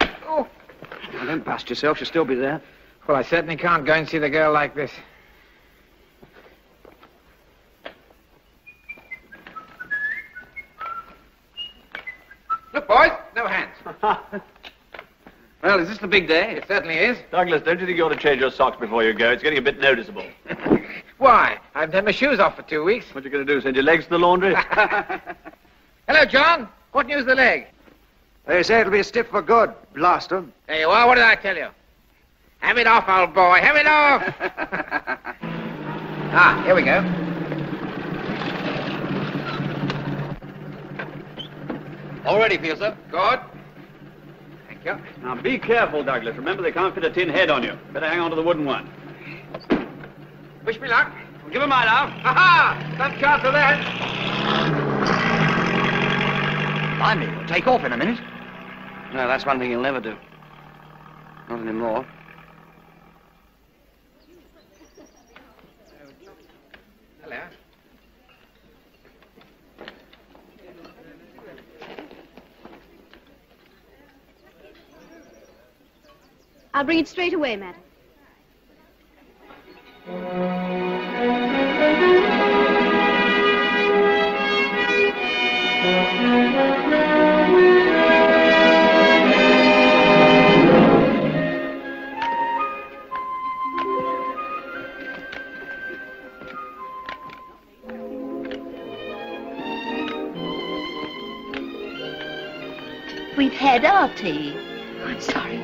it. Oh! Now, don't bust yourself. She'll still be there. Well, I certainly can't go and see the girl like this. Look, boys, no hands. Well, is this the big day? It certainly is. Douglas, don't you think you ought to change your socks before you go? It's getting a bit noticeable. Why? I haven't had my shoes off for 2 weeks. What are you going to do, send your legs to the laundry? Hello, John. What news the leg? They say it'll be stiff for good, blast 'em. There you are. What did I tell you? Have it off, old boy. Have it off. Ah, here we go. All ready for you, sir. Good. Now, be careful, Douglas. Remember, they can't fit a tin head on you. Better hang on to the wooden one. Wish me luck. I'll give him my love. Ha-ha! Some chance of that. Blimey, we'll take off in a minute. No, that's one thing he'll never do. Not anymore. Hello. I'll bring it straight away, madam. We've had our tea. I'm sorry.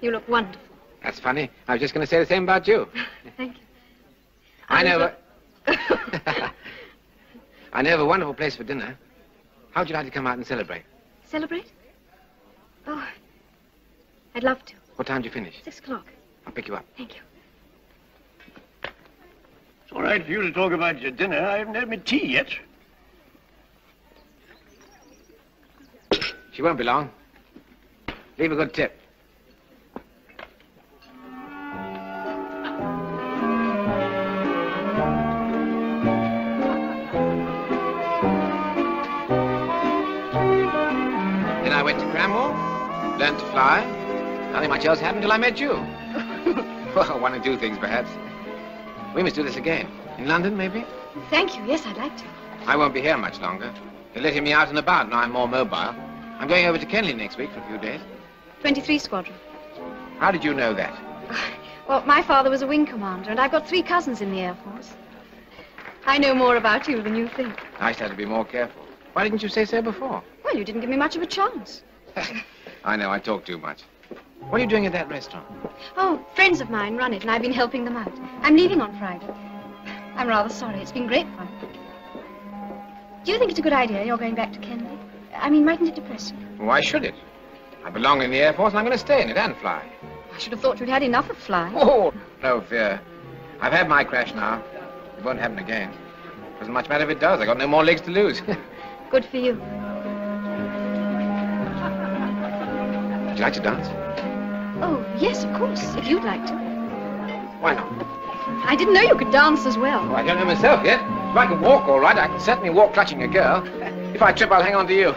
You look wonderful. That's funny. I was just going to say the same about you. Thank you. I know of a wonderful place for dinner. How would you like to come out and celebrate? Celebrate? Oh, I'd love to. What time do you finish? 6 o'clock. I'll pick you up. Thank you. It's all right for you to talk about your dinner. I haven't had my tea yet. She won't be long. Leave a good tip. Learned to fly. Nothing much else happened till I met you. Well, one or two things, perhaps. We must do this again. In London, maybe? Thank you. Yes, I'd like to. I won't be here much longer. They're letting me out and about now I'm more mobile. I'm going over to Kenley next week for a few days. 23 Squadron. How did you know that? Well, my father was a wing commander, and I've got 3 cousins in the Air Force. I know more about you than you think. I shall have to be more careful. Why didn't you say so before? Well, you didn't give me much of a chance. I know, I talk too much. What are you doing at that restaurant? Oh, friends of mine run it, and I've been helping them out. I'm leaving on Friday. I'm rather sorry. It's been great fun. Do you think it's a good idea you're going back to Kenley? I mean, mightn't it depress you? Why should it? I belong in the Air Force, and I'm going to stay in it and fly. I should have thought you'd had enough of flying. Oh, no fear. I've had my crash now. It won't happen again. It doesn't much matter if it does. I've got no more legs to lose. Good for you. Would you like to dance? Oh, yes, of course, if you'd like to. Why not? I didn't know you could dance as well. Oh, I don't know myself yet. If I can walk all right, I can certainly walk clutching a girl. If I trip, I'll hang on to you.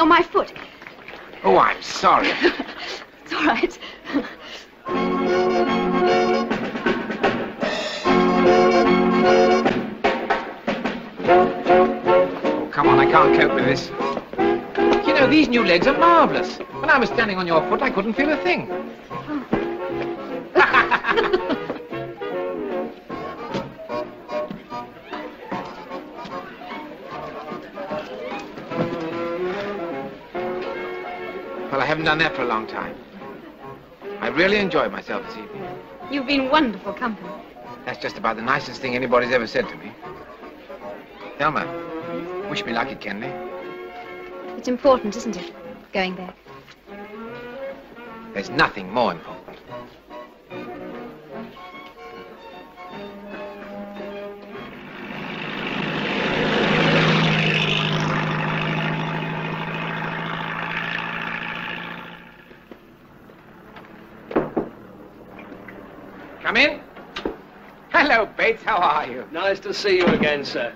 On my foot. Oh, I'm sorry. It's all right. Oh, come on, I can't cope with this. You know, these new legs are marvelous. When I was standing on your foot, I couldn't feel a thing. Done that for a long time. I really enjoyed myself this evening. You've been wonderful company. That's just about the nicest thing anybody's ever said to me. Thelma, wish me luck at Kenley. It's important, isn't it, going back? There's nothing more important. How are you? Nice to see you again, sir.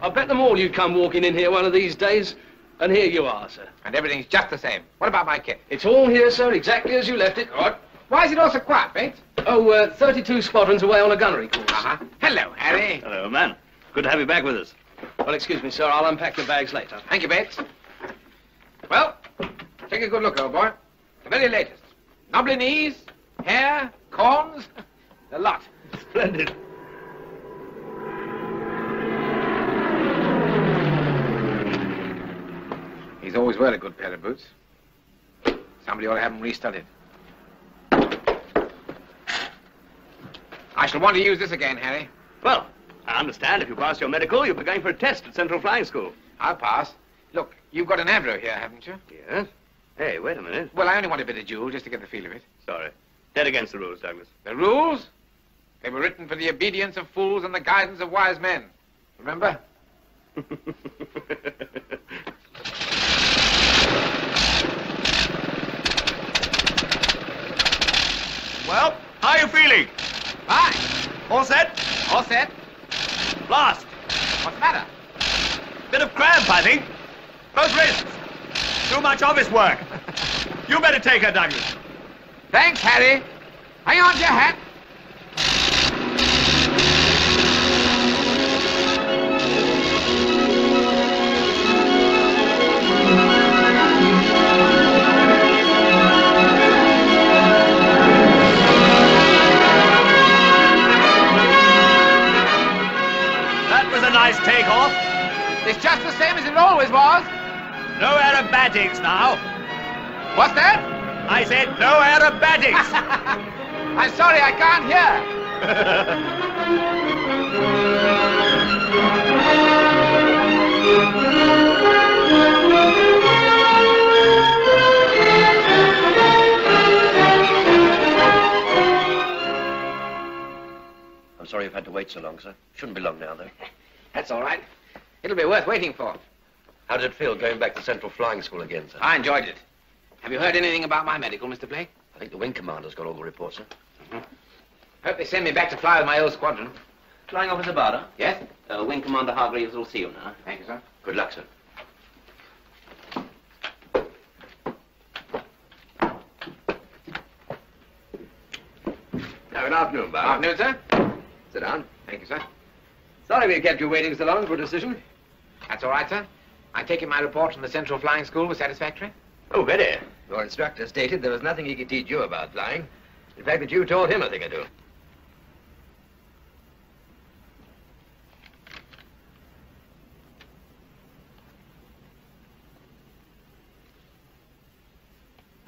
I bet them all you'd come walking in here one of these days. And here you are, sir. And everything's just the same. What about my kit? It's all here, sir, exactly as you left it. All right. Why is it all so quiet, Bates? Oh, 32 Squadron's away on a gunnery course. Uh-huh. Hello, Harry. Hello, man. Good to have you back with us. Well, excuse me, sir. I'll unpack your bags later. Thank you, Bates. Well, take a good look, old boy. The very latest. Knobbly knees, hair, corns, a lot. Splendid. He's always wear a good pair of boots. Somebody ought to have them re-studded. I shall want to use this again, Harry. Well, I understand if you pass your medical, you'll be going for a test at Central Flying School. I'll pass. Look, you've got an avro here, haven't you? Yes. Hey, wait a minute. Well, I only want a bit of jewel just to get the feel of it. Sorry. Dead against the rules, Douglas. The rules? They were written for the obedience of fools and the guidance of wise men. Remember? Well, how are you feeling? Fine. All set? All set. Blast. What's the matter? Bit of cramp, I think. Both wrists. Too much office work. You better take her, Douglas. Thanks, Harry. Hang on to your hat. Nice takeoff. It's just the same as it always was. No aerobatics now. What's that? I said no aerobatics. I'm sorry, I can't hear. wait so long, sir. Shouldn't be long now, though. That's all right. It'll be worth waiting for. How did it feel going back to Central Flying School again, sir? I enjoyed it. Have you heard anything about my medical, Mr. Blake? I think the wing commander's got all the reports, sir. Hope they send me back to fly with my old squadron. Flying Officer Bader? Yes? Wing Commander Hargreaves will see you now. Thank you, sir. Good luck, sir. Good afternoon, Bader. Afternoon, sir. Sit down. Thank you, sir. Sorry we kept you waiting so long for a decision. That's all right, sir. I take it my report from the Central Flying School was satisfactory? Oh, very. Your instructor stated there was nothing he could teach you about flying. In fact, that you told him a thing or two.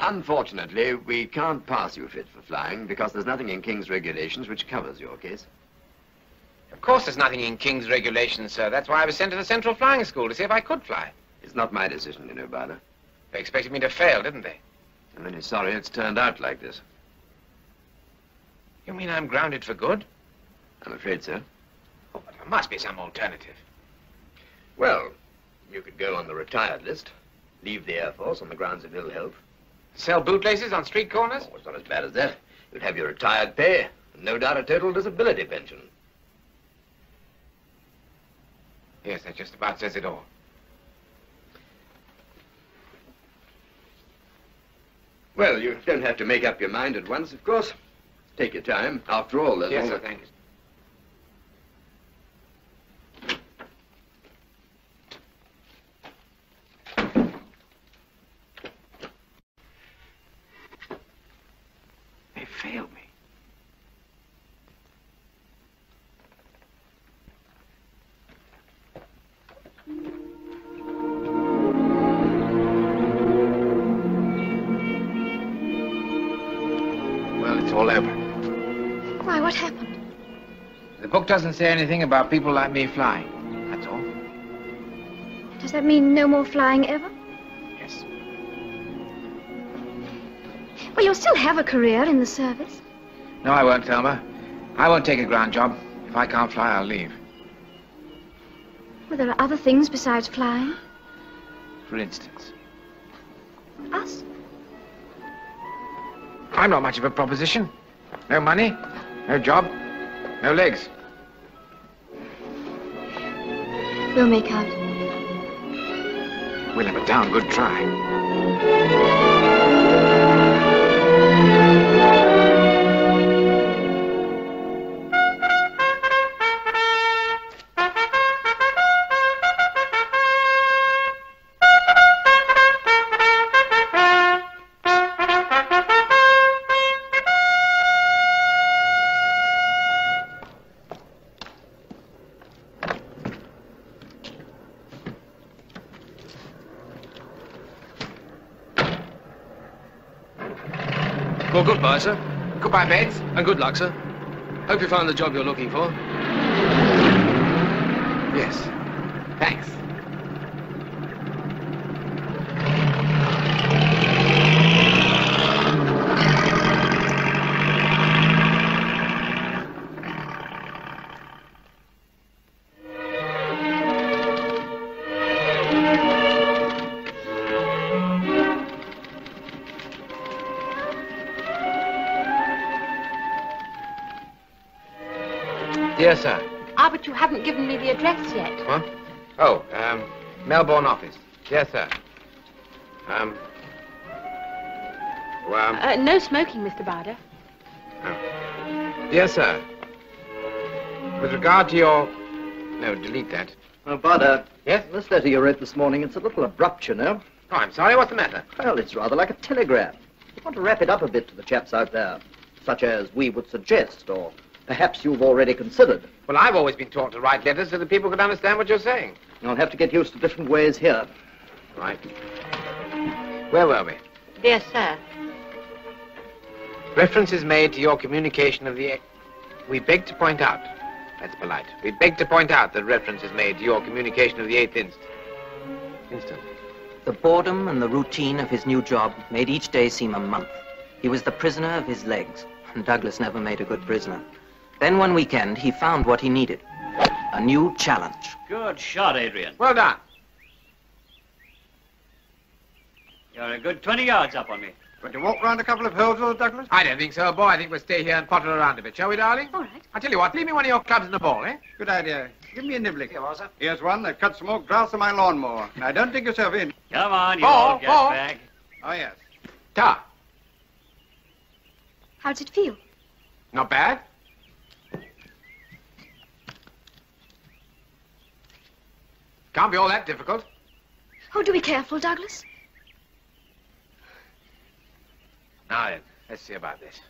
Unfortunately, we can't pass you fit for flying because there's nothing in King's regulations which covers your case. Of course there's nothing in King's regulations, sir. That's why I was sent to the Central Flying School, to see if I could fly. It's not my decision, you know, Bader. They expected me to fail, didn't they? I'm really sorry it's turned out like this. You mean I'm grounded for good? I'm afraid so. Oh, but there must be some alternative. Well, you could go on the retired list, leave the Air Force on the grounds of ill health. Sell bootlaces on street corners? Oh, it's not as bad as that. You'd have your retired pay, and no doubt a total disability pension. Yes, that just about says it all. Well, you don't have to make up your mind at once, of course. Take your time. After all, there's... Yes, sir, thank you. Doesn't say anything about people like me flying, that's all. Does that mean no more flying ever? Yes. Well, you'll still have a career in the service. No, I won't, Thelma. I won't take a ground job. If I can't fly, I'll leave. Well, there are other things besides flying. For instance? Us? I'm not much of a proposition. No money, no job, no legs. We'll make out. We'll have a darn good try. Goodbye, sir. Goodbye, Bates. And good luck, sir. Hope you found the job you're looking for. Yes. Thanks. Yes, sir. Ah, but you haven't given me the address yet. Huh? Oh, Melbourne office. Yes, sir. No smoking, Mr. Bader. Oh. Yes, sir. With regard to your... No, delete that. Oh, Bader. Yes? This letter you wrote this morning, it's a little abrupt, you know. Oh, I'm sorry. What's the matter? Well, it's rather like a telegram. You want to wrap it up a bit to the chaps out there, such as we would suggest, or... Perhaps you've already considered. Well, I've always been taught to write letters so that people could understand what you're saying. You'll have to get used to different ways here. Right. Where were we? Dear sir. Reference is made to your communication of the... We beg to point out... That's polite. We beg to point out that reference is made to your communication of the 8th instant. The boredom and the routine of his new job made each day seem a month. He was the prisoner of his legs, and Douglas never made a good prisoner. Then one weekend, he found what he needed. A new challenge. Good shot, Adrian. Well done. You're a good 20 yards up on me. Going to walk round a couple of holes, Douglas? I don't think so, boy. I think we'll stay here and potter around a bit, shall we, darling? All right. I tell you what, leave me one of your clubs and a ball, eh? Good idea. Give me a niblick. Here, Arthur. Here's one that cuts more grass than my lawnmower. Now, don't dig yourself in. Come on, you old gasbag. Oh, yes. Ta. How did it feel? Not bad. Can't be all that difficult. Oh, do be careful, Douglas. Now then, let's see about this.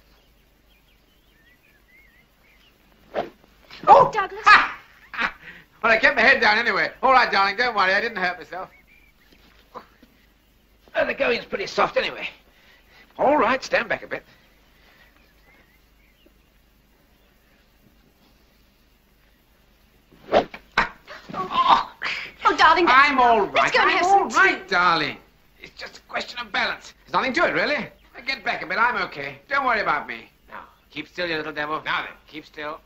Oh, Douglas! Ha! Ha! Well, I kept my head down anyway. All right, darling, don't worry. I didn't hurt myself. Oh, the going's pretty soft anyway. All right, stand back a bit. Oh, oh darling. I'm all right. Let's go and have some tea. I'm all right, darling. It's just a question of balance. There's nothing to it, really. Get back a bit. I'm okay. Don't worry about me. Now, keep still, you little devil. Now then, keep still.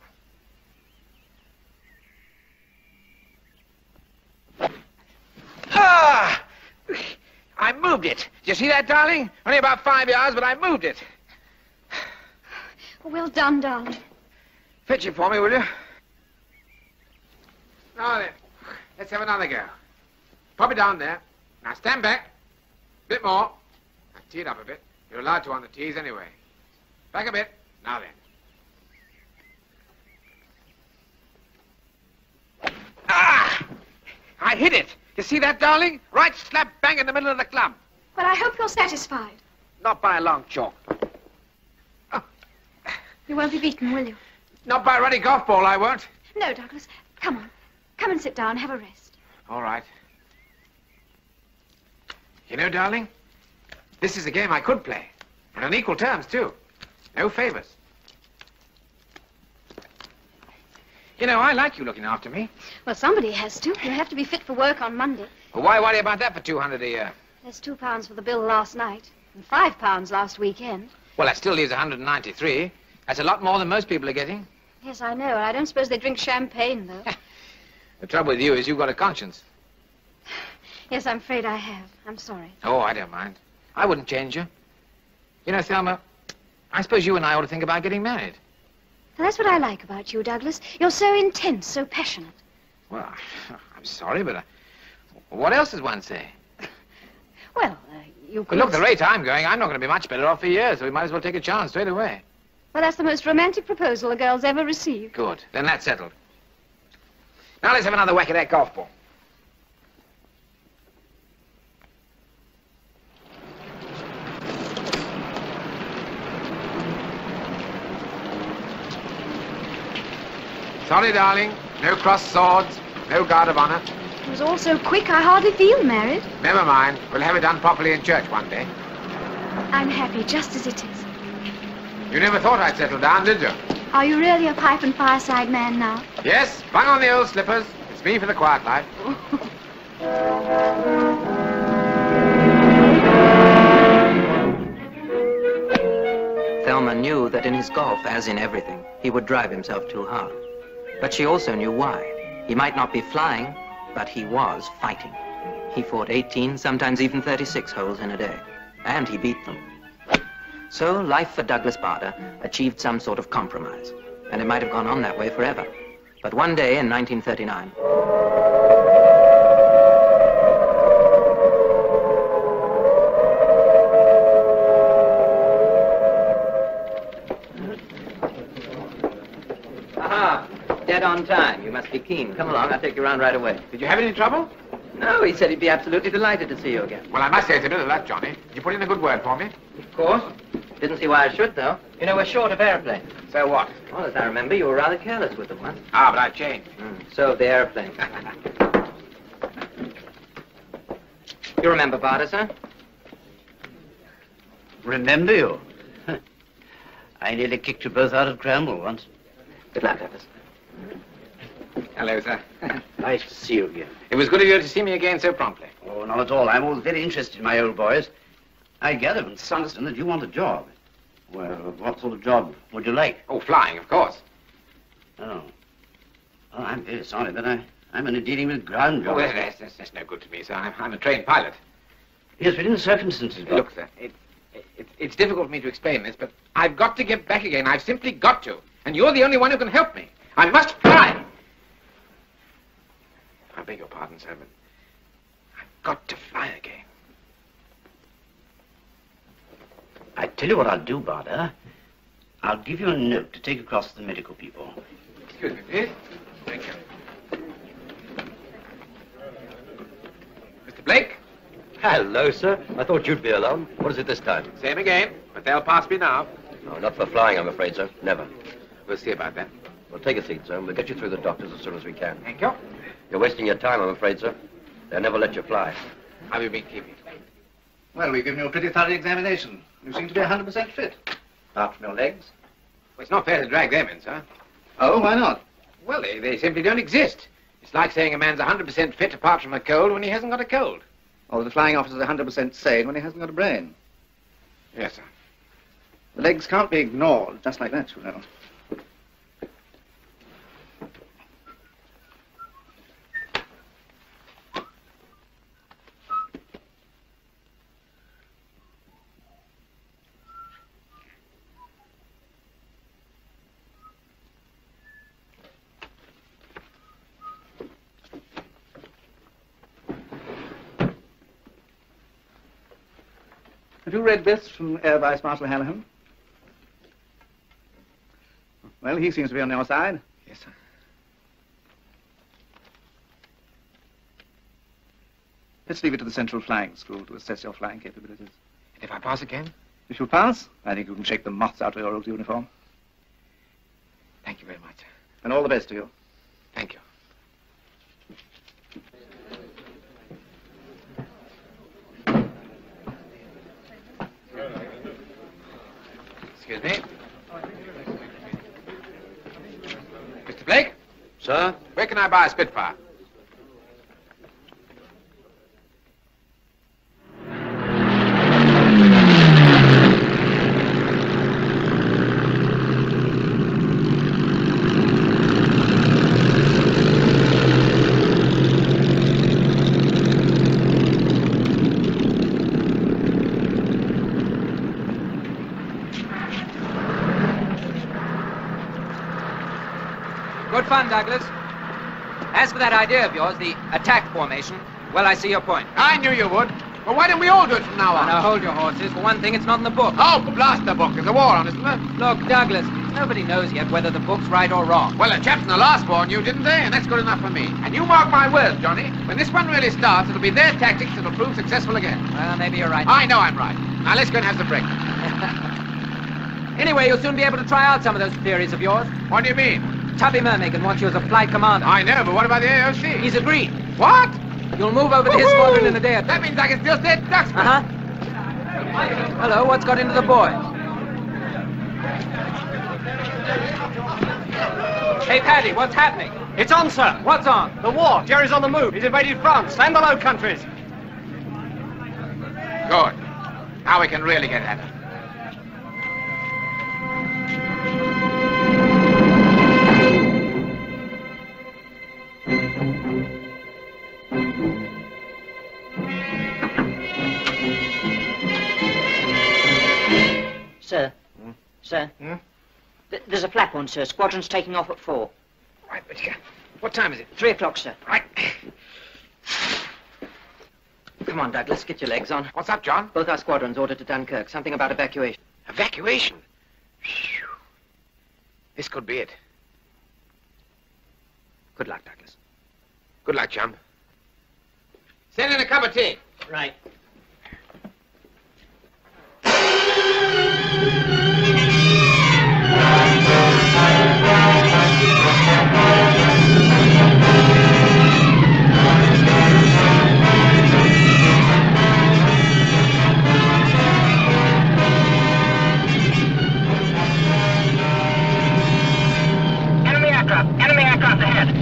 Ah! I moved it. Did you see that, darling? Only about 5 yards, but I moved it. Well done, darling. Fetch it for me, will you? Now then, let's have another go. Pop it down there. Now stand back. Bit more. Now tee it up a bit. You're allowed to on the tees anyway. Back a bit. Now then. Ah! I hit it. You see that, darling? Right slap bang in the middle of the club. Well, I hope you're satisfied. Not by a long chalk. Oh. You won't be beaten, will you? Not by a ruddy golf ball, I won't. No, Douglas. Come on. Come and sit down. Have a rest. All right. You know, darling, this is a game I could play, and on equal terms, too. No favors. You know, I like you looking after me. Well, somebody has to. You have to be fit for work on Monday. Well, why worry about that for 200 a year? There's £2 for the bill last night, and £5 last weekend. Well, that still leaves 193. That's a lot more than most people are getting. Yes, I know. I don't suppose they drink champagne, though. The trouble with you is you've got a conscience. Yes, I'm afraid I have. I'm sorry. Oh, I don't mind. I wouldn't change you. You know, Thelma, I suppose you and I ought to think about getting married. Well, that's what I like about you, Douglas. You're so intense, so passionate. Well, I'm sorry, but what else does one say? Well, you could... Well, look, the rate I'm going, I'm not going to be much better off for years, so we might as well take a chance straight away. Well, that's the most romantic proposal a girl's ever received. Good. Then that's settled. Now let's have another whack at that golf ball. Sorry, darling. No crossed swords. No guard of honor. It was all so quick, I hardly feel married. Never mind. We'll have it done properly in church one day. I'm happy just as it is. You never thought I'd settle down, did you? Are you really a pipe and fireside man now? Yes. Bung on the old slippers. It's me for the quiet life. Thelma knew that in his golf, as in everything, he would drive himself too hard. But she also knew why. He might not be flying, but he was fighting. He fought 18, sometimes even 36 holes in a day, and he beat them. So life for Douglas Bader achieved some sort of compromise, and it might have gone on that way forever. But one day in 1939... on time. You must be keen. Come along, I'll take you around right away. Did you have any trouble? No, he said he'd be absolutely delighted to see you again. Well, I must say it's a bit of luck, Johnny. Did you put in a good word for me? Of course. Didn't see why I should, though. You know, we're short of airplanes. So what? Well, as I remember, you were rather careless with them once. Ah, but I've changed. So have the airplanes. You remember Bader, sir? Remember you? I nearly kicked you both out of Cranwell once. Good luck, Douglas. Hello, sir. Nice to see you again. It was good of you to see me again so promptly. Oh, not at all. I'm always very interested in my old boys. I gather from Sanderson that you want a job. Well, what sort of job would you like? Oh, flying, of course. Oh. Oh, I'm very sorry, but I'm only dealing with ground jobs. Oh, that's no good to me, sir. I'm a trained pilot. Yes, but in the circumstances... Look, sir, it's difficult for me to explain this, but I've got to get back again. I've simply got to. And you're the only one who can help me. I must fly. I beg your pardon, sir, but I've got to fly again. I tell you what I'll do, Bader. I'll give you a note to take across to the medical people. Excuse me, please. Thank you. Mr. Blake? Hello, sir. I thought you'd be alone. What is it this time? Same again, but they'll pass me now. No, not for flying, I'm afraid, sir. Never. We'll see about that. Well, take a seat, sir, and we'll get you through the doctors as soon as we can. Thank you. You're wasting your time, I'm afraid, sir. They'll never let you fly. How have you been keeping? Well, we've given you a pretty thorough examination. You seem to be 100% fit. Apart from your legs. Well, it's not fair to drag them in, sir. Oh, why not? Well, they simply don't exist. It's like saying a man's 100% fit apart from a cold when he hasn't got a cold. Or the flying officer's 100% sane when he hasn't got a brain. Yes, sir. The legs can't be ignored just like that, you know. Have you read this from Air Vice Marshal Hanahan? Well, he seems to be on your side. Yes, sir. Let's leave it to the Central Flying School to assess your flying capabilities. And if I pass again? If you pass, I think you can shake the moths out of your old uniform. Thank you very much. And all the best to you. Thank you. Excuse me. Mr. Blake? Sir? Where can I buy a Spitfire? Fun, Douglas. As for that idea of yours, the attack formation, well, I see your point. I knew you would. Well, why don't we all do it from now on? Now, hold your horses. For one thing, it's not in the book. Oh, blast the book. There's a war on, isn't there? Look, Douglas, nobody knows yet whether the book's right or wrong. Well, the chaps in the last war knew, didn't they? And that's good enough for me. And you mark my words, Johnny. When this one really starts, it'll be their tactics that'll prove successful again. Well, maybe you're right. I know I'm right. Now, let's go and have some breakfast. Anyway, you'll soon be able to try out some of those theories of yours. What do you mean? Tubby Myrmigan wants you as a flight commander. I know, but what about the AOC? He's agreed. What? You'll move over to his squadron in a day or two. That means I can still stay at Duxford. Uh-huh. Hello, what's got into the boy? Hey, Paddy, what's happening? It's on, sir. What's on? The war. Jerry's on the move. He's invaded France and the Low Countries. Good. Now we can really get at it. Sir, sir, there's a flat one, sir. Squadron's taking off at 4. Right, but what time is it? 3 o'clock, sir. Right. Come on, Douglas, get your legs on. What's up, John? Both our squadrons ordered to Dunkirk. Something about evacuation. Evacuation? Phew. This could be it. Good luck, Douglas. Good luck, chum. Send in a cup of tea. Right. Enemy aircraft ahead.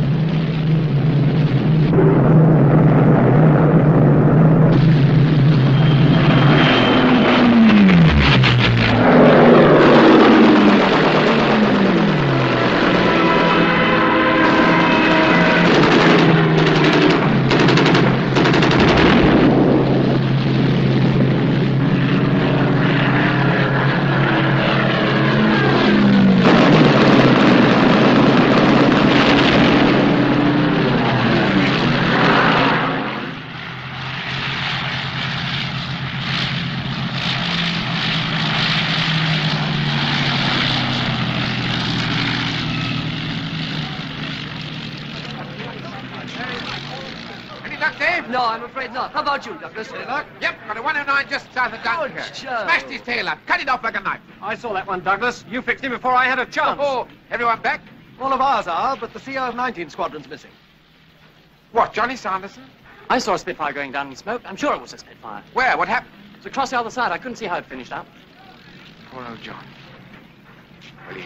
duck, Dave? No, I'm afraid not. How about you, Douglas? Yep, got a 109 just south of Dunkirk. Smashed his tail up, cut it off like a knife. I saw that one, Douglas. You fixed him before I had a chance. Oh, everyone back? All of ours are, but the CR-19 squadron's missing. What, Johnny Sanderson? I saw a Spitfire going down in smoke. I'm sure it was a Spitfire. Where? What happened? It was across the other side. I couldn't see how it finished up. Poor old John. Well, he'd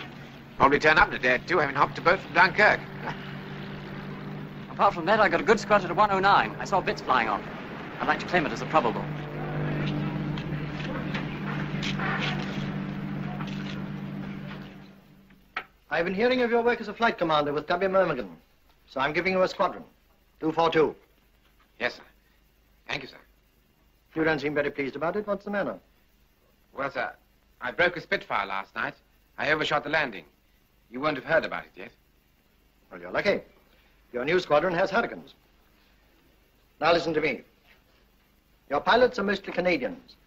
probably turn up in a day or two, having hopped a boat from Dunkirk. Apart from that, I got a good squat at a 109. I saw bits flying off. I'd like to claim it as a probable. I've been hearing of your work as a flight commander with W. Myrmigan, so I'm giving you a squadron. 242. Yes, sir. Thank you, sir. You don't seem very pleased about it. What's the matter? Well, sir, I broke a Spitfire last night. I overshot the landing. You won't have heard about it yet. Well, you're lucky. Your new squadron has hurricanes. Now listen to me. Your pilots are mostly Canadians,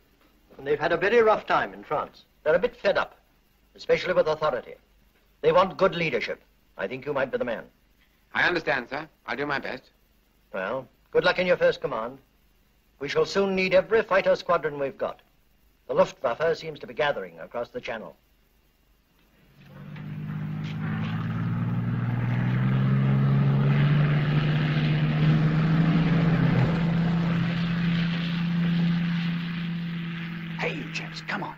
and they've had a very rough time in France. They're a bit fed up, especially with authority. They want good leadership. I think you might be the man. I understand, sir. I'll do my best. Well, good luck in your first command. We shall soon need every fighter squadron we've got. The Luftwaffe seems to be gathering across the Channel. Chaps, come on.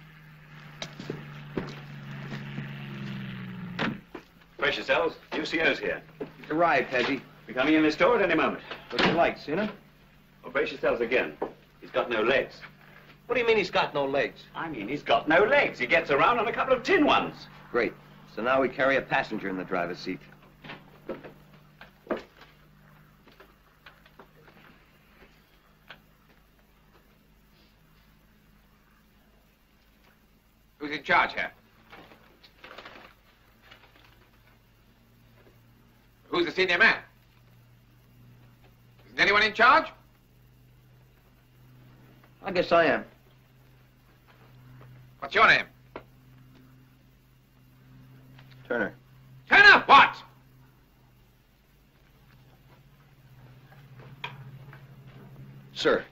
Fresh yourselves. UCO's here. It's arrived, Paddy. We're coming in this door at any moment. Looks like, Cena. Well, brace yourselves again. He's got no legs. What do you mean he's got no legs? I mean he's got no legs. He gets around on a couple of tin ones. Great. So now we carry a passenger in the driver's seat. Who's in charge here? Who's the senior man? Isn't anyone in charge? I guess I am. What's your name? Turner. Turner, what? Sir.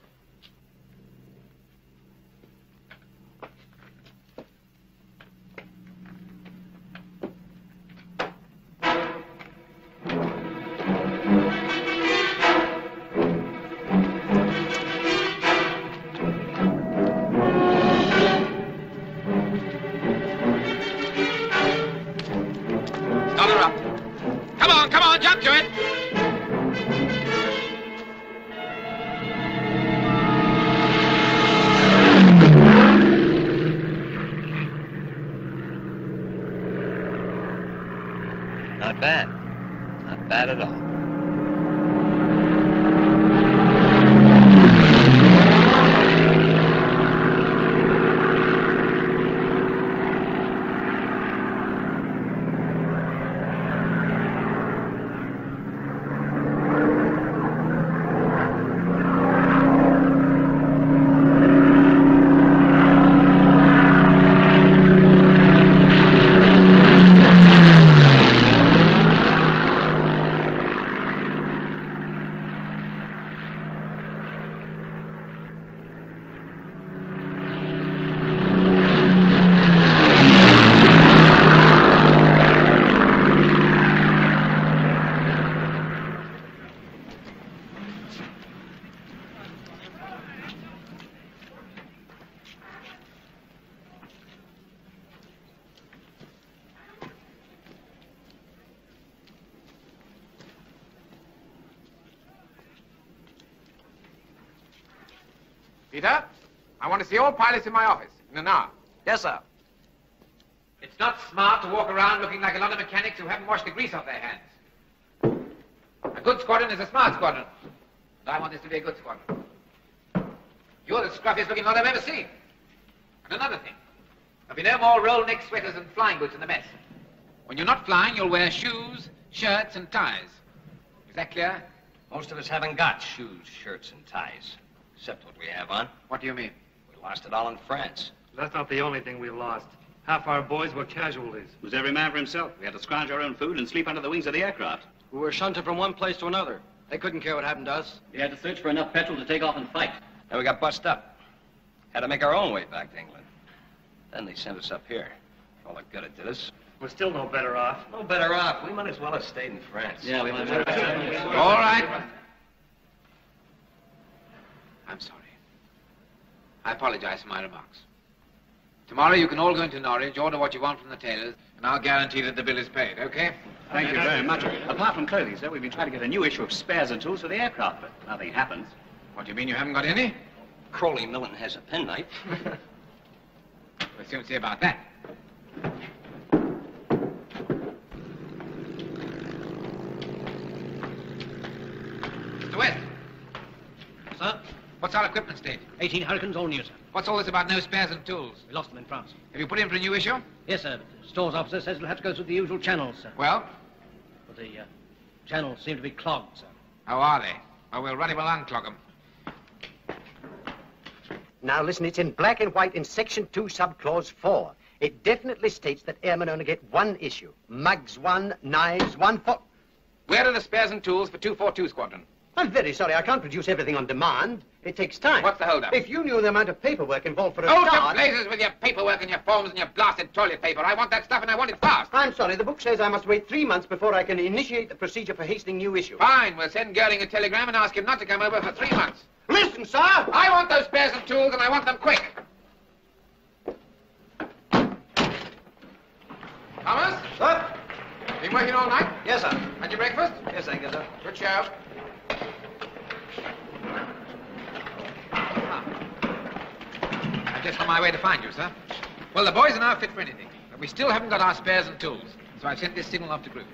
Peter, I want to see all pilots in my office in an hour. Yes, sir. It's not smart to walk around looking like a lot of mechanics who haven't washed the grease off their hands. A good squadron is a smart squadron. And I want this to be a good squadron. You're the scruffiest looking lot I've ever seen. And another thing, there'll be no more roll-neck sweaters and flying boots in the mess. When you're not flying, you'll wear shoes, shirts, and ties. Is that clear? Most of us haven't got shoes, shirts, and ties. Except what we have on. What do you mean? We lost it all in France. That's not the only thing we lost. Half our boys were casualties. It was every man for himself. We had to scrounge our own food and sleep under the wings of the aircraft. We were shunted from one place to another. They couldn't care what happened to us. We had to search for enough petrol to take off and fight. And we got bust up. Had to make our own way back to England. Then they sent us up here. All the good it did us. We're still no better off. No better off. We might as well have stayed in France. Yeah, we might as well have stayed in France. All right. I'm sorry. I apologize for my remarks. Tomorrow you can all go into Norwich, order what you want from the tailors, and I'll guarantee that the bill is paid, okay? Thank you very much. Apart from clothing, sir, we've been trying to get a new issue of spares and tools for the aircraft, but nothing happens. What do you mean you haven't got any? Crawley Milton has a penknife. We'll see what's here about that. Mr. West. Sir? What's our equipment state? 18 Hurricanes, all new, sir. What's all this about no spares and tools? We lost them in France. Have you put in for a new issue? Yes, sir. The stores officer says we'll have to go through the usual channels, sir. Well? But the channels seem to be clogged, sir. How are they? Oh, we'll ruddy well unclog them. Now, listen, it's in black and white in Section 2, Subclause 4. It definitely states that airmen only get one issue. Mugs one, knives one, for... Where are the spares and tools for 242 Squadron? I'm very sorry, I can't produce everything on demand. It takes time. What's the hold-up? If you knew the amount of paperwork involved for a start... Oh, to blazes with your paperwork and your forms and your blasted toilet paper. I want that stuff and I want it fast. I'm sorry, the book says I must wait 3 months before I can initiate the procedure for hastening new issue. Fine, we'll send Goering a telegram and ask him not to come over for 3 months. Listen, sir! I want those spares and tools and I want them quick. Thomas? Sir? Been working all night? Yes, sir. Had your breakfast? Yes, thank you, sir. Good show. I'm just on my way to find you, sir. Well, the boys are now fit for anything, but we still haven't got our spares and tools, so I've sent this signal off to group.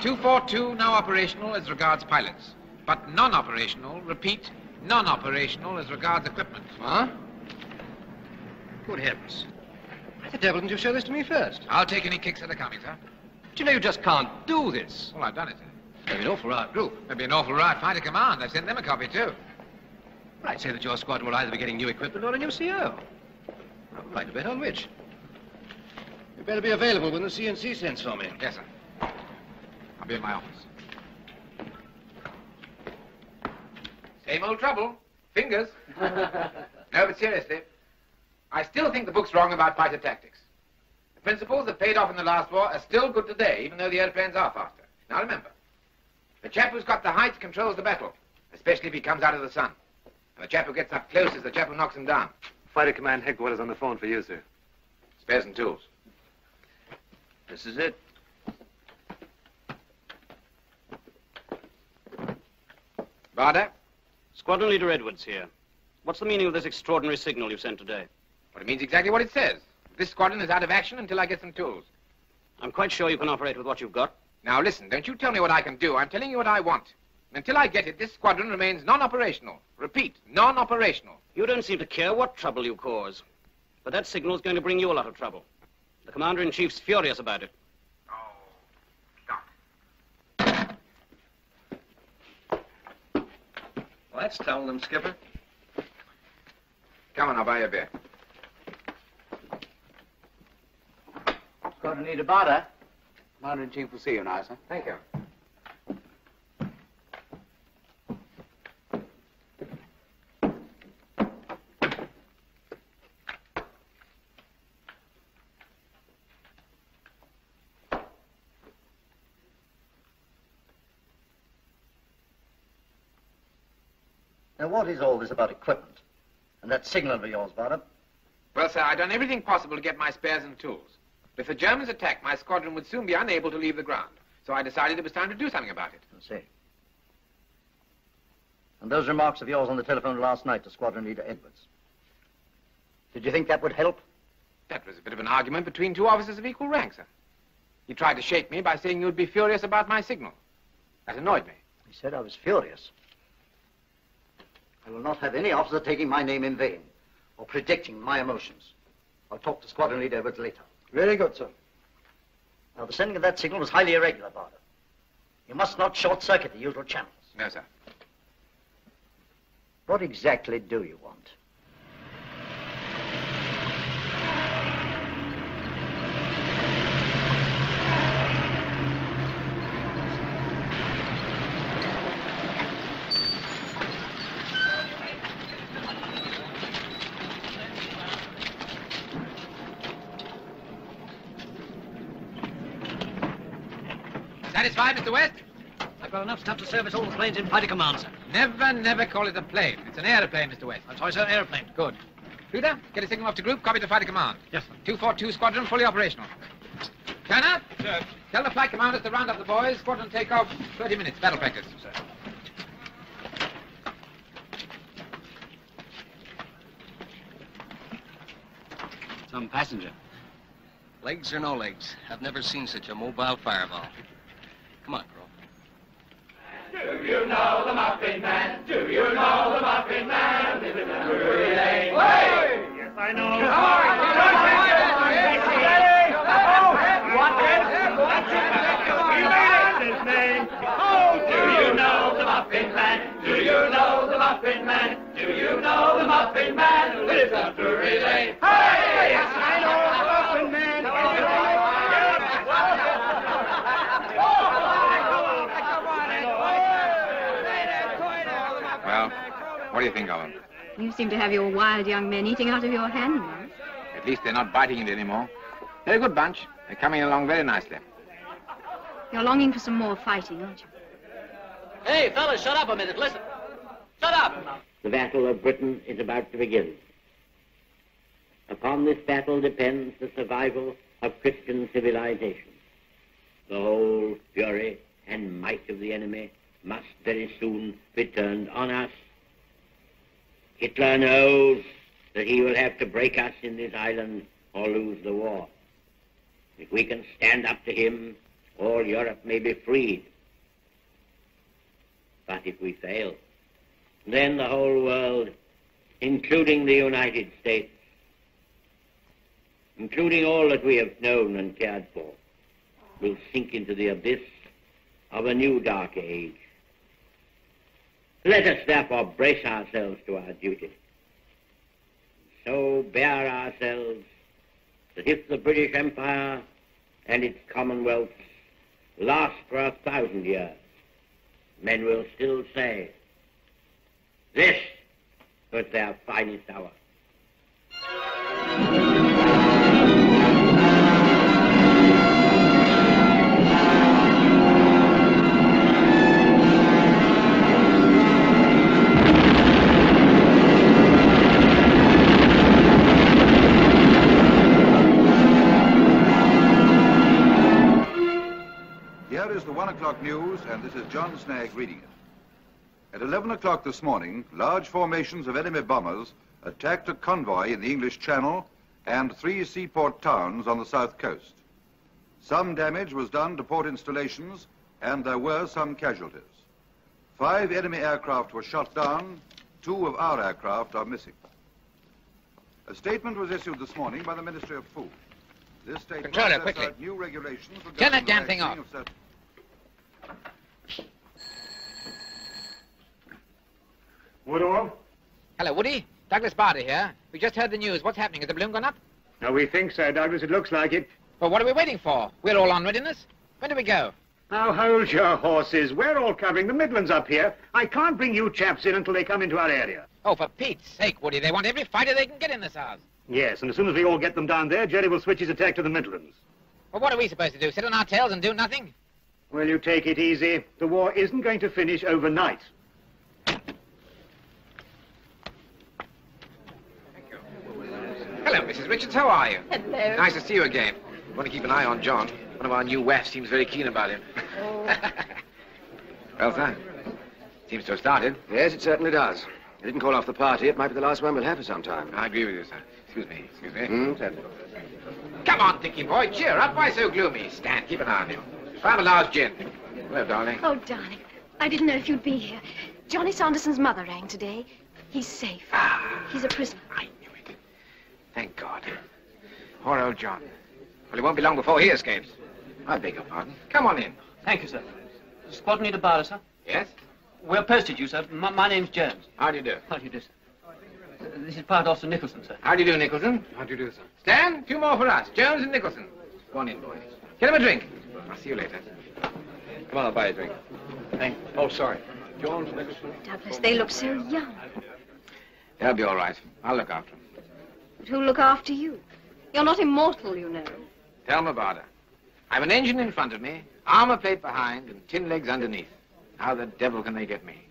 242 now operational as regards pilots, but non-operational, repeat, non-operational as regards equipment. Huh? Good heavens. Why the devil didn't you show this to me first? I'll take any kicks that are coming, sir. But you know you just can't do this. Well, I've done it, sir. That'd be an awful right group. That'd be an awful right Fighter Command. I've sent them a copy, too. Well, I'd say that your squad will either be getting new equipment or a new CO. I would like to bet on which. You'd better be available when the CNC sends for me. Yes, sir. I'll be in my office. Same old trouble. Fingers. No, but seriously, I still think the book's wrong about fighter tactics. The principles that paid off in the last war are still good today, even though the airplanes are faster. Now, remember, the chap who's got the height controls the battle, especially if he comes out of the sun. And the chap who gets up close is the chap who knocks him down. Fighter Command headquarters on the phone for you, sir. Spares and tools. This is it. Bader? Squadron leader Edwards here. What's the meaning of this extraordinary signal you've sent today? Well, it means exactly what it says. This squadron is out of action until I get some tools. I'm quite sure you can operate with what you've got. Now, listen, don't you tell me what I can do. I'm telling you what I want. And until I get it, this squadron remains non-operational. Repeat, non-operational. You don't seem to care what trouble you cause. But that signal's going to bring you a lot of trouble. The Commander-in-Chief's furious about it. Oh, God. Well, that's telling them, Skipper. Come on, I'll buy you a beer. Going to need a barter. Commander-in-Chief will see you now, sir. Thank you. Now, what is all this about equipment? And that signal of yours, Bader? Well, sir, I've done everything possible to get my spares and tools. If the Germans attacked, my squadron would soon be unable to leave the ground. So I decided it was time to do something about it. I see. And those remarks of yours on the telephone last night to Squadron Leader Edwards. Did you think that would help? That was a bit of an argument between two officers of equal rank, sir. He tried to shake me by saying you'd be furious about my signal. That annoyed me. He said I was furious. I will not have any officer taking my name in vain or predicting my emotions. I'll talk to Squadron Leader Edwards later. Very good, sir. Now, the sending of that signal was highly irregular, Bader. You must not short-circuit the usual channels. No, sir. What exactly do you want? Satisfied, Mr. West? I've got enough stuff to service all the planes in Paddy Command, sir. Never, never call it a plane. It's an aeroplane, Mr. West. I'm sorry, sir, an aeroplane. Good. Luda, get a signal off to group. Copy to Fighter Command. Yes, sir. 242 Squadron, fully operational. Turner? Sir. Tell the flight commanders to round up the boys. Squadron take off 30 minutes. Battle practice, sir. Some passenger. Legs or no legs, I've never seen such a mobile fireball. Come on, girl. Do you know the Muffin Man? Do you know the Muffin Man? Live in the Drury Lane way. Yes, I know. Do you know the Muffin Man? Do you know the Muffin Man? Do you know the Muffin Man? Live in the Drury Lane. Hey, yes, I know. What do you think of them? You seem to have your wild young men eating out of your hand, Mark. At least they're not biting it anymore. They're a good bunch. They're coming along very nicely. You're longing for some more fighting, aren't you? Hey, fellas, shut up a minute. Listen. Shut up! The Battle of Britain is about to begin. Upon this battle depends the survival of Christian civilization. The whole fury and might of the enemy must very soon be turned on us. Hitler knows that he will have to break us in this island or lose the war. If we can stand up to him, all Europe may be freed. But if we fail, then the whole world, including the United States, including all that we have known and cared for, will sink into the abyss of a new dark age. Let us therefore brace ourselves to our duty. So bear ourselves that if the British Empire and its commonwealths last for 1,000 years, men will still say, this was their finest hour. Is the 1 o'clock news, and this is John Snagg reading it. At 11 o'clock this morning, large formations of enemy bombers attacked a convoy in the English Channel and 3 seaport towns on the south coast. Some damage was done to port installations, and there were some casualties. 5 enemy aircraft were shot down. 2 of our aircraft are missing. A statement was issued this morning by the Ministry of Food. This statement Controller, quickly. Out new regulations for turn that damn thing off. Woodall? Hello, Woody. Douglas Bader here. We just heard the news. What's happening? Has the balloon gone up? No, we think so, Douglas. It looks like it. Well, what are we waiting for? We're all on readiness. When do we go? Now, hold your horses. We're all covering the Midlands up here. I can't bring you chaps in until they come into our area. Oh, for Pete's sake, Woody. They want every fighter they can get in this house. Yes, and as soon as we all get them down there, Jerry will switch his attack to the Midlands. Well, what are we supposed to do? Sit on our tails and do nothing? Well, you take it easy. The war isn't going to finish overnight. Hello, Mrs. Richards. How are you? Hello. Nice to see you again. I want to keep an eye on John. One of our new WAFs seems very keen about him. Oh. Well, sir, seems to have started. Yes, it certainly does. He didn't call off the party. It might be the last one we'll have for some time. I agree with you, sir. Excuse me. Certainly. Come on, Dickie boy. Cheer up. Why so gloomy? Stan, keep an eye on him. Find a large gin. Hello, darling. Oh, darling. I didn't know if you'd be here. Johnny Sanderson's mother rang today. He's safe. Ah, he's a prisoner. I knew it. Thank God. Poor old John. Well, it won't be long before he escapes. I beg your pardon. Come on in. Thank you, sir. The squad need a barber, sir? Yes? We're posted, you, sir. My name's Jones. How do you do? How do you do, sir? This is part officer Nicholson, sir. How do you do, Nicholson? How do you do, sir? Stan, 2 more for us. Jones and Nicholson. Go on in, boys. Get him a drink. I'll see you later. Come on, I'll buy you a drink. Thank you. Oh, sorry. Jones, Nicholson. Douglas, they look so young. They'll be all right. I'll look after them. But who'll look after you? You're not immortal, you know. Thelma Bader. I've an engine in front of me. Armor plate behind and tin legs underneath. How the devil can they get me?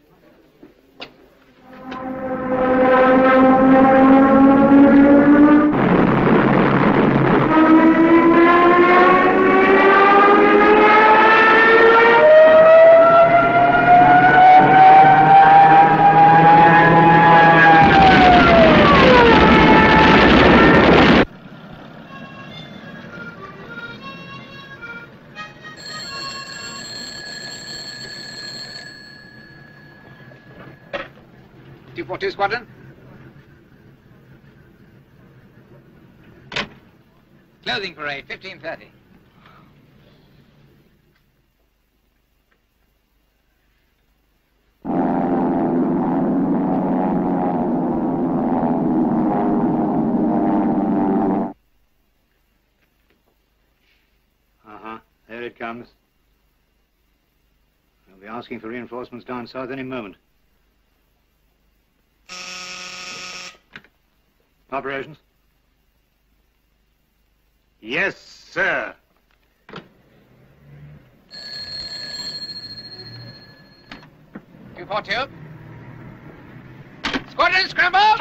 Squadron. Clothing parade, 15:30. There it comes. They'll be asking for reinforcements down south any moment. Operations? Yes, sir. You bought here? Squadron, scramble!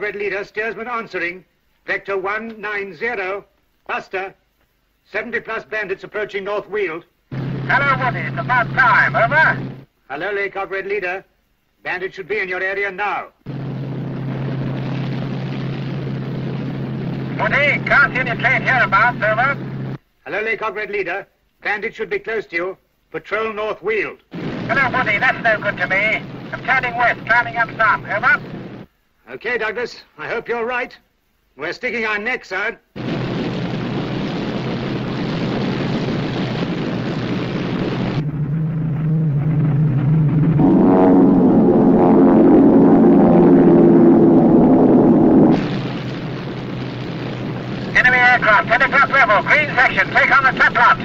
Red leader, steersman answering. Vector 190. Buster. 70 plus bandits approaching North Weald. Hello, Woody. It's about time. Over. Hello, Laycock, Red leader. Bandits should be in your area now. Woody, can't see any train hereabouts. Over. Hello, Laycock, Red leader. Bandits should be close to you. Patrol North Weald. Hello, Woody. That's no good to me. I'm turning west, climbing up some. Over. Okay, Douglas, I hope you're right. We're sticking our necks out. Enemy aircraft, 10 o'clock level, green section, take on the top lot.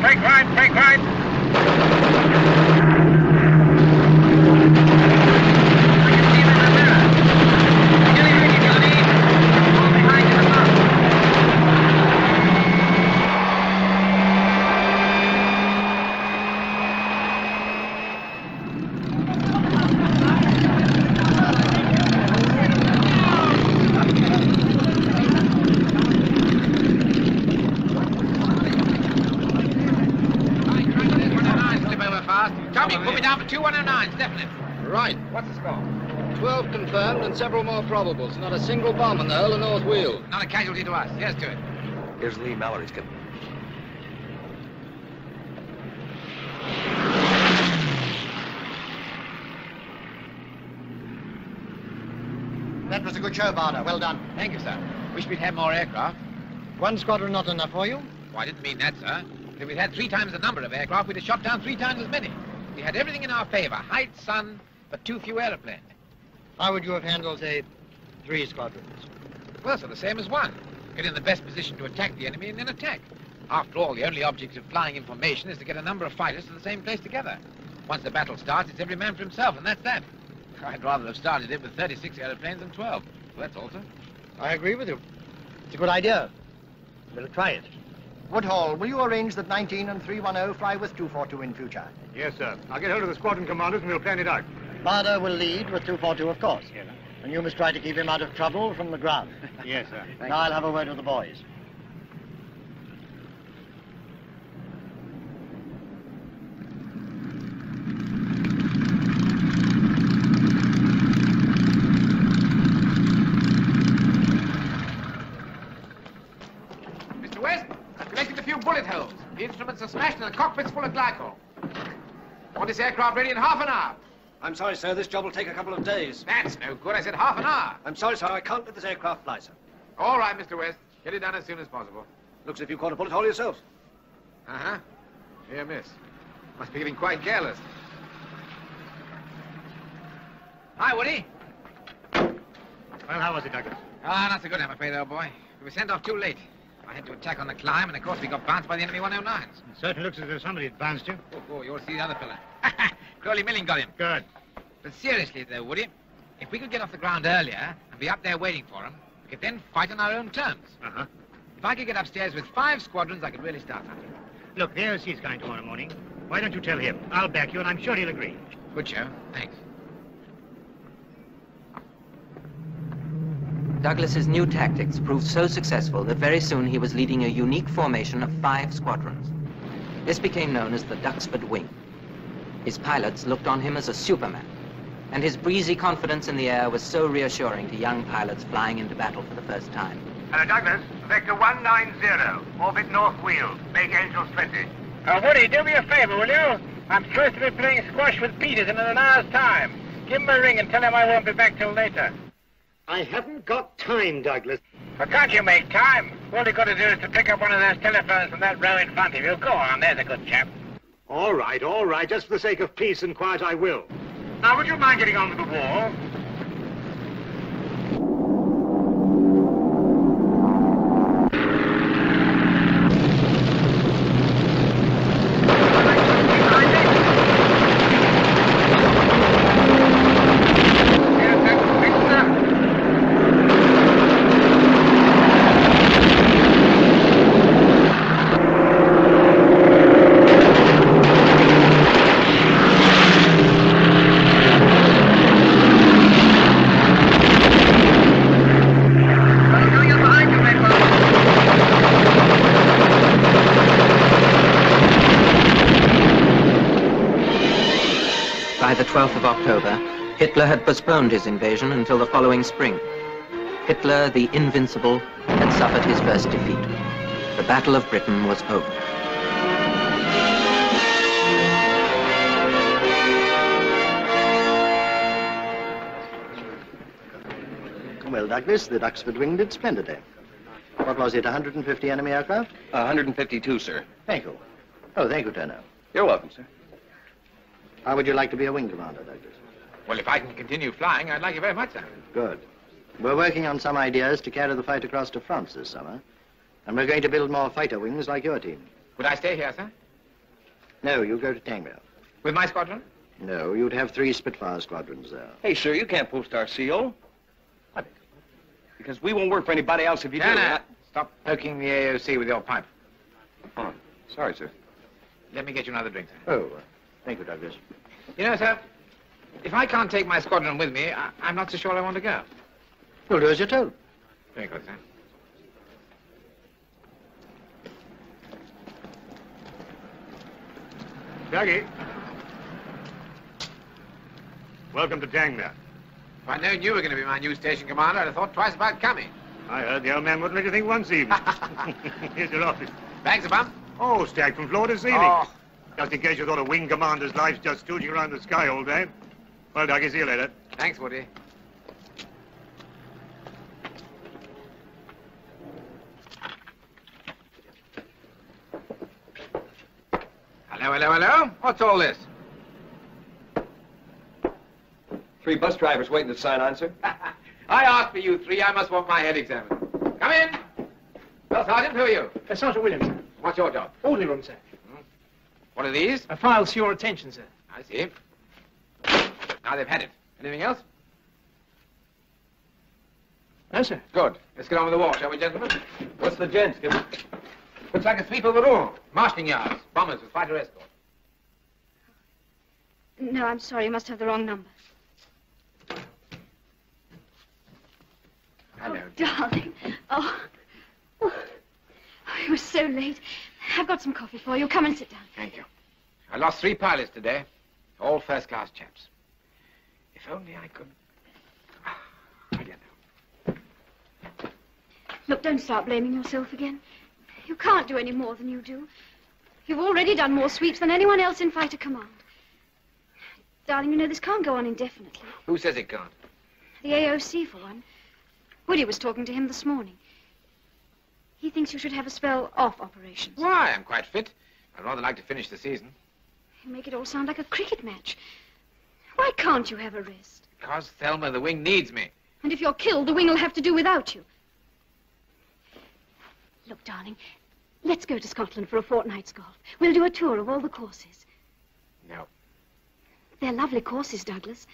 Break right. 109's left lift. Right. What's the score? 12 confirmed and several more probables. Not a single bomb in the Earl of North Weald. Not a casualty to us. Yes, to it. Here's Lee Mallory's company. That was a good show, Bader. Well done. Thank you, sir. Wish we'd had more aircraft. One squadron not enough for you? Oh, I didn't mean that, sir. If we'd had 3 times the number of aircraft, we'd have shot down 3 times as many. We had everything in our favor. Height, sun, but too few aeroplanes. How would you have handled, say, 3 squadrons? Well, so the same as 1. Get in the best position to attack the enemy and then attack. After all, the only object of flying in formation is to get a number of fighters to the same place together. Once the battle starts, it's every man for himself, and that's that. I'd rather have started it with 36 aeroplanes than 12. Well, that's all, sir. I agree with you. It's a good idea. We'll try it. Woodhall, will you arrange that 19 and 310 fly with 242 in future? Yes, sir. I'll get hold of the squadron commanders and we'll plan it out. Bader will lead with 242, of course. Yes, sir. And you must try to keep him out of trouble from the ground. Yes, sir. Thank now you. I'll have a word with the boys. Smashed and the cockpit's full of glycol. Want this aircraft ready in half an hour. I'm sorry, sir, this job will take a couple of days. That's no good, I said half an hour. I'm sorry, sir, I can't let this aircraft fly, sir. All right, Mr. West, get it done as soon as possible. Looks as if you caught a bullet hole yourself. Uh-huh. Here, miss. Must be getting quite careless. Hi, Woody. Well, how was it, Douglas? Ah, not so good, I'm afraid, old boy. We were sent off too late. I had to attack on the climb, and of course we got bounced by the enemy 109s. It certainly looks as if somebody had bounced you. Oh, you'll see the other fella. Crowley Milling got him. Good. But seriously, though, Woody, if we could get off the ground earlier and be up there waiting for them, we could then fight on our own terms. Uh-huh. If I could get upstairs with 5 squadrons, I could really start something. Look, the OC's going tomorrow morning. Why don't you tell him? I'll back you, and I'm sure he'll agree. Good show. Thanks. Douglas's new tactics proved so successful that very soon he was leading a unique formation of 5 squadrons. This became known as the Duxford Wing. His pilots looked on him as a superman, and his breezy confidence in the air was so reassuring to young pilots flying into battle for the first time. Hello, Douglas. Vector 190, orbit North Weald. Make Angels 20. Woody, do me a favor, will you? I'm supposed to be playing squash with Peters in an hour's time. Give him a ring and tell him I won't be back till later. I haven't got time, Douglas. Well, can't you make time? All you've got to do is to pick up one of those telephones from that row in front of you. Go on, there's a good chap. All right, just for the sake of peace and quiet, I will. Now, would you mind getting on to the wall? Hitler had postponed his invasion until the following spring. Hitler, the invincible, had suffered his first defeat. The Battle of Britain was over. Well, Douglas, the Duxford Wing did splendidly. What was it, 150 enemy aircraft? 152, sir. Thank you. Oh, thank you, Turner. You're welcome, sir. How would you like to be a wing commander, Douglas? Well, if I can continue flying, I'd like you very much, sir. Good. We're working on some ideas to carry the fight across to France this summer. And we're going to build more fighter wings like your team. Would I stay here, sir? No, you go to Tangmere. With my squadron? No, you'd have 3 Spitfire squadrons there. Hey, sir, you can't post our CO. Why? Because we won't work for anybody else if you do that. Stop poking the AOC with your pipe. Oh, sorry, sir. Let me get you another drink, sir. Oh, thank you, Douglas. You know, sir, if I can't take my squadron with me, I'm not so sure I want to go. You'll do as you're told. Very good, sir. Dougie. Welcome to Tangmere. If I'd known you were going to be my new station commander, I'd have thought twice about coming. I heard the old man wouldn't let you think once even. Here's your office. Thanks a bump. Oh, stacked from floor to ceiling. Oh. Just in case you thought a wing commander's life's just scooting around the sky all day. Well, Dougie, see you later. Thanks, Woody. Hello, hello, hello. What's all this? 3 bus drivers waiting to sign on, sir. I asked for you 3. I must want my head examined. Come in. Well, Sergeant, who are you? Sergeant Williams, sir. What's your job? Ordinary room, sir. Hmm. What are these? A file to your attention, sir. I see. Now they've had it. Anything else? No, sir. Good. Let's get on with the war, shall we, gentlemen? What's the gents, Skipper? Looks like a sweep of the room. Marshalling yards, bombers with fighter escort. No, I'm sorry. You must have the wrong number. Hello, oh, darling. Oh, you were so late. I've got some coffee for you. Come and sit down. Thank you. I lost 3 pilots today. All first-class chaps. If only I could... I don't know. Look, don't start blaming yourself again. You can't do any more than you do. You've already done more sweeps than anyone else in Fighter Command. Darling, you know this can't go on indefinitely. Who says it can't? The AOC, for one. Woody was talking to him this morning. He thinks you should have a spell off operations. Why? I'm quite fit. I'd rather like to finish the season. You make it all sound like a cricket match. Why can't you have a rest? Because Thelma, the wing, needs me. And if you're killed, the wing will have to do without you. Look, darling, let's go to Scotland for a fortnight's golf. We'll do a tour of all the courses. No. They're lovely courses, Douglas.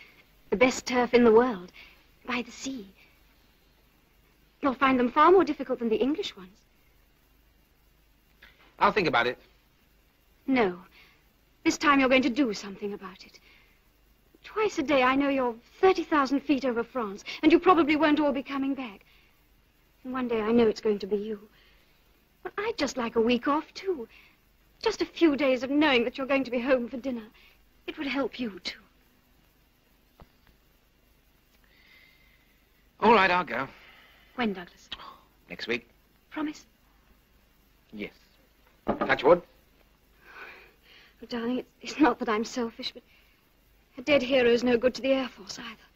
The best turf in the world, by the sea. You'll find them far more difficult than the English ones. I'll think about it. No. This time you're going to do something about it. Twice a day I know you're 30,000 feet over France, and you probably won't all be coming back. And one day I know it's going to be you. Well, I'd just like a week off, too. Just a few days of knowing that you're going to be home for dinner. It would help you, too. All right, I'll go. When, Douglas? Next week. Promise? Yes. Touch wood. Oh, darling, it's not that I'm selfish, but a dead hero's no good to the Air Force either.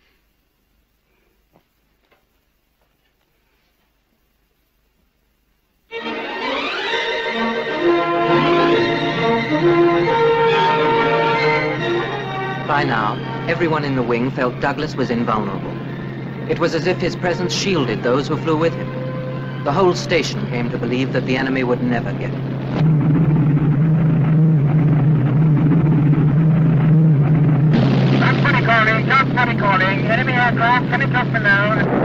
By now, everyone in the wing felt Douglas was invulnerable. It was as if his presence shielded those who flew with him. The whole station came to believe that the enemy would never get him. Not funny calling. Enemy aircraft coming just below.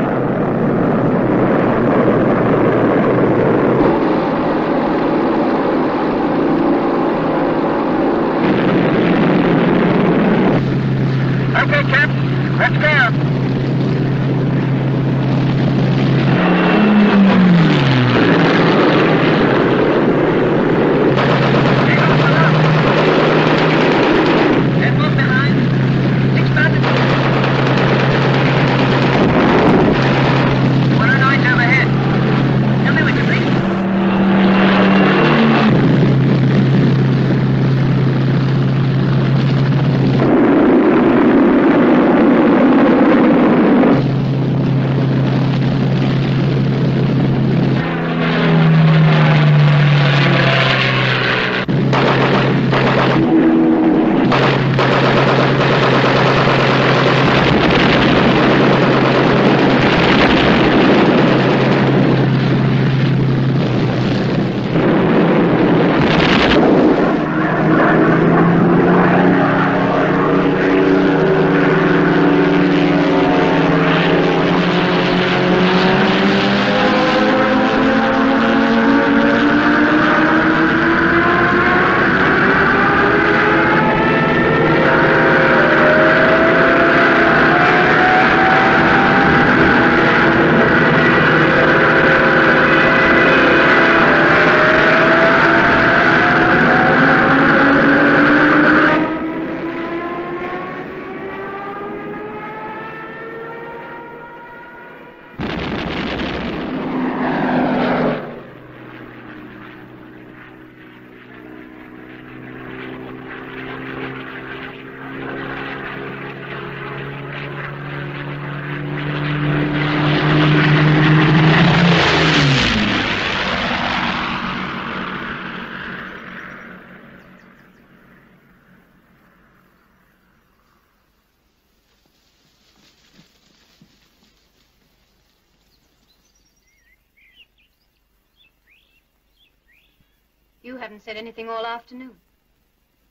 You haven't said anything all afternoon.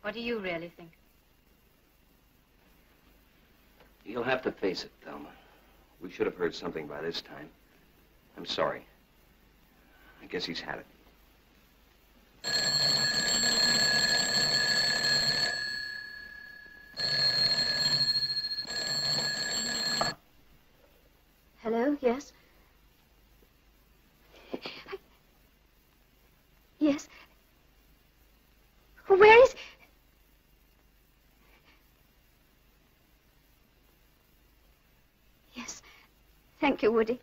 What do you really think? You'll have to face it, Thelma. We should have heard something by this time. I'm sorry. I guess he's had it. Hello, yes? Yes. Where is... Yes. Thank you, Woody.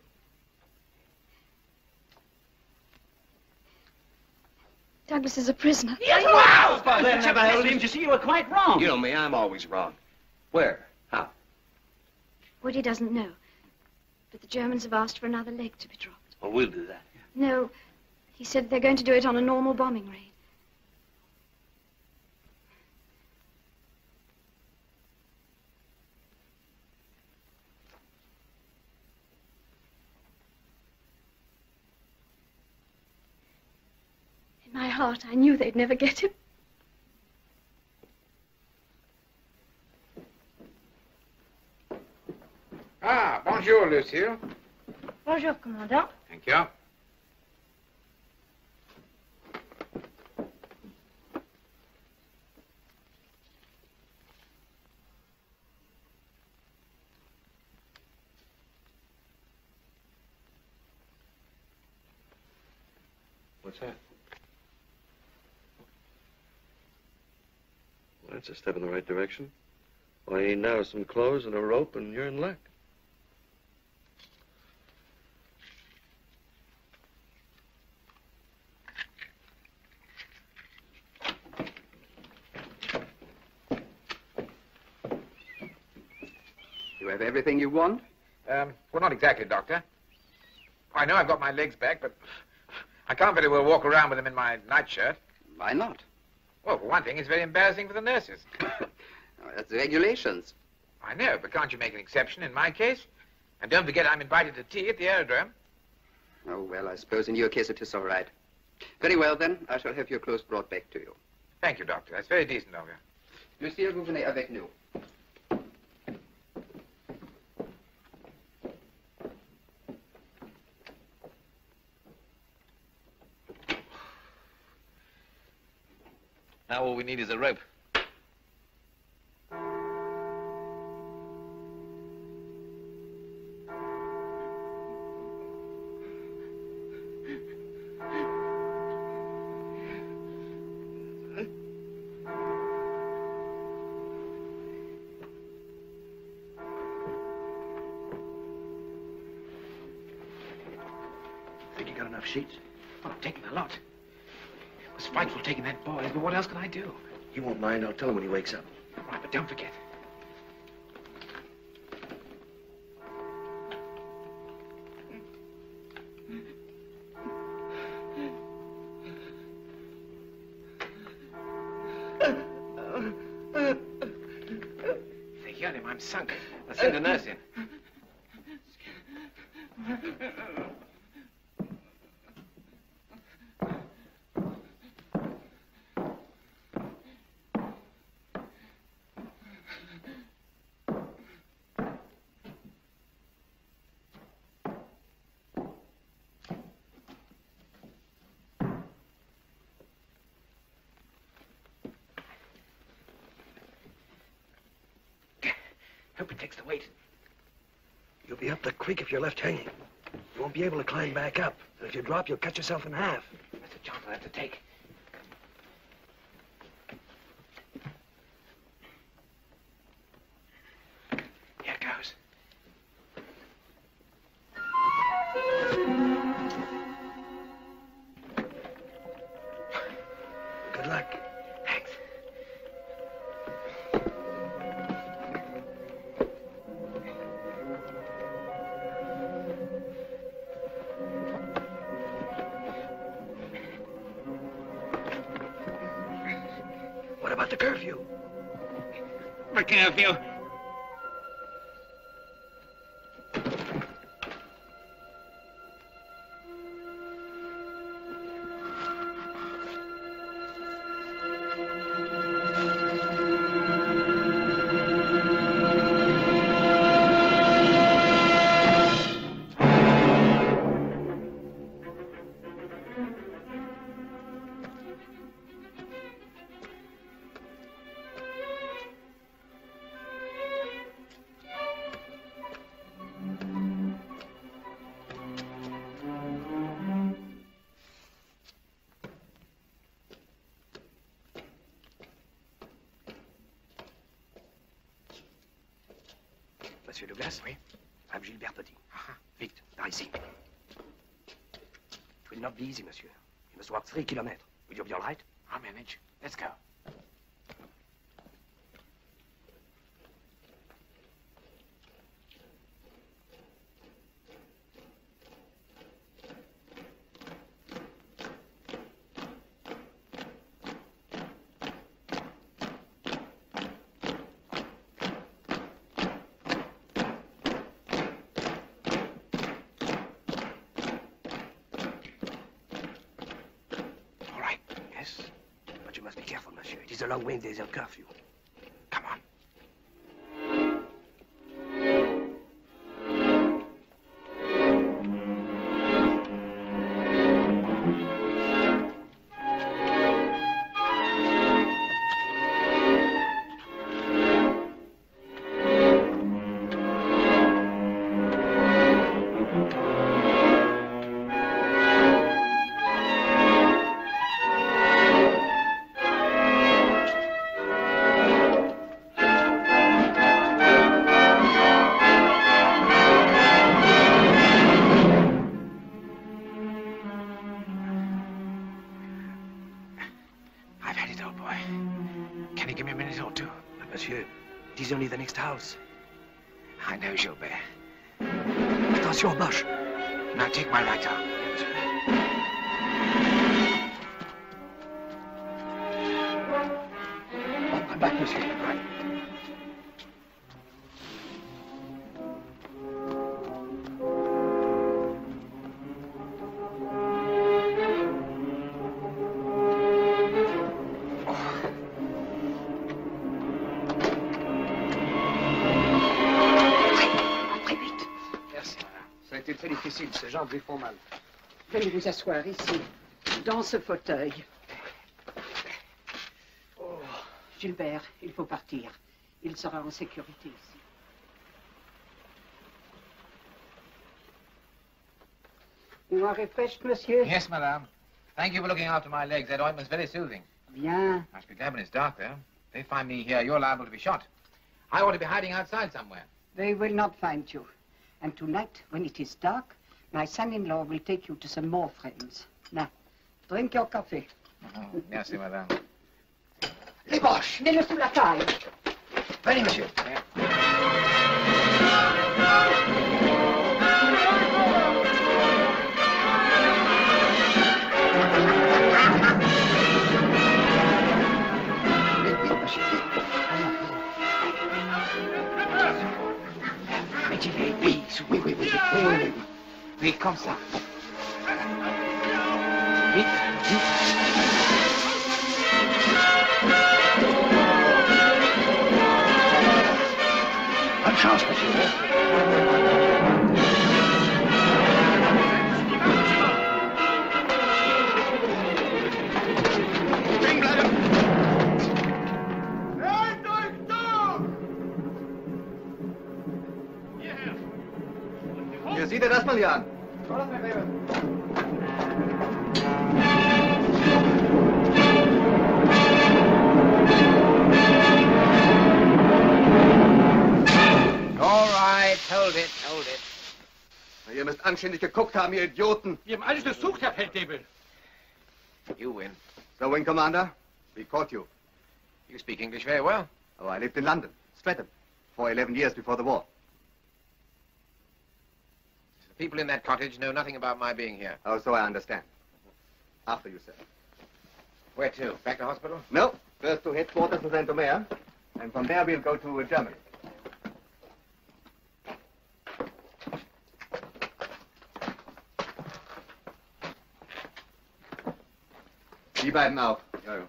Douglas is a prisoner. Yes, wow! Well, then have I held him? You see, you were quite wrong. You know me, I'm always wrong. Where? How? Woody doesn't know. But the Germans have asked for another leg to be dropped. Well, we'll do that. Yeah. No, he said they're going to do it on a normal bombing raid. In my heart, I knew they'd never get him. Ah, bonjour, Lucille. Bonjour, Commandant. Thank you. What's that? Well, that's a step in the right direction. All you need now is some clothes and a rope, and you're in luck. Everything you want? Well, not exactly, Doctor. I know I've got my legs back, but I can't very well walk around with them in my nightshirt. Why not? Well, for one thing, it's very embarrassing for the nurses. That's the regulations. I know, but can't you make an exception in my case? And don't forget I'm invited to tea at the aerodrome. Oh, well, I suppose in your case it is all right. Very well, then. I shall have your clothes brought back to you. Thank you, Doctor. That's very decent of you. Lucille, vous venez avec nous. Now all we need is a rope. Think you got enough sheets? Oh, take them a lot. It was frightful taking that boy, but what else can I do? He won't mind. I'll tell him when he wakes up. Right, but don't forget. If they hear him, I'm sunk. I'll send a nurse in. If you're left hanging, you won't be able to climb back up. And if you drop, you'll cut yourself in half. That's a chance I'll have to take. Here goes. Good luck. Thanks. Of you. Monsieur Douglas? Oui. I'm Gilbert Petit. Vite, par ici. It will not be easy, monsieur. You must walk 3 kilometers. Will you be all right? I'll manage. Let's go. It's a long way, there's a curfew. Come on. Now take my right arm. Yes, I'm back, monsieur. Right. Ces jambes lui font mal. Venez vous asseoir ici, dans ce fauteuil. Oh. Gilbert, il faut partir. Il sera en sécurité ici. You are refreshed, monsieur? Yes, madame. Thank you for looking after my legs. That ointment's very soothing. Bien. I should be glad when it's dark, though. If they find me here, you're liable to be shot. I ought to be hiding outside somewhere. They will not find you. And tonight, when it is dark, my son-in-law will take you to some more friends. Now, drink your coffee. Oh, merci, madame. Les broches! Mets-le sous la taille. Venez, monsieur. Oui. Oui, comme ça. Vite, vite. Bonne chance, monsieur. Sieh dir das mal hier an. All right, hold it, hold it. Na, ihr müsst anständig geguckt haben, ihr Idioten. Wir haben alles durchsucht, Herr Feldwebel. You win. So, Wing Commander, we caught you. You speak English very well. Oh, I lived in London, Streatham, for 11 years before the war. People in that cottage know nothing about my being here. Oh, so I understand. After you, sir. Where to? Back to hospital? No. First to headquarters in Saint-Omer, and from there we'll go to Germany. Die beiden auf. Go.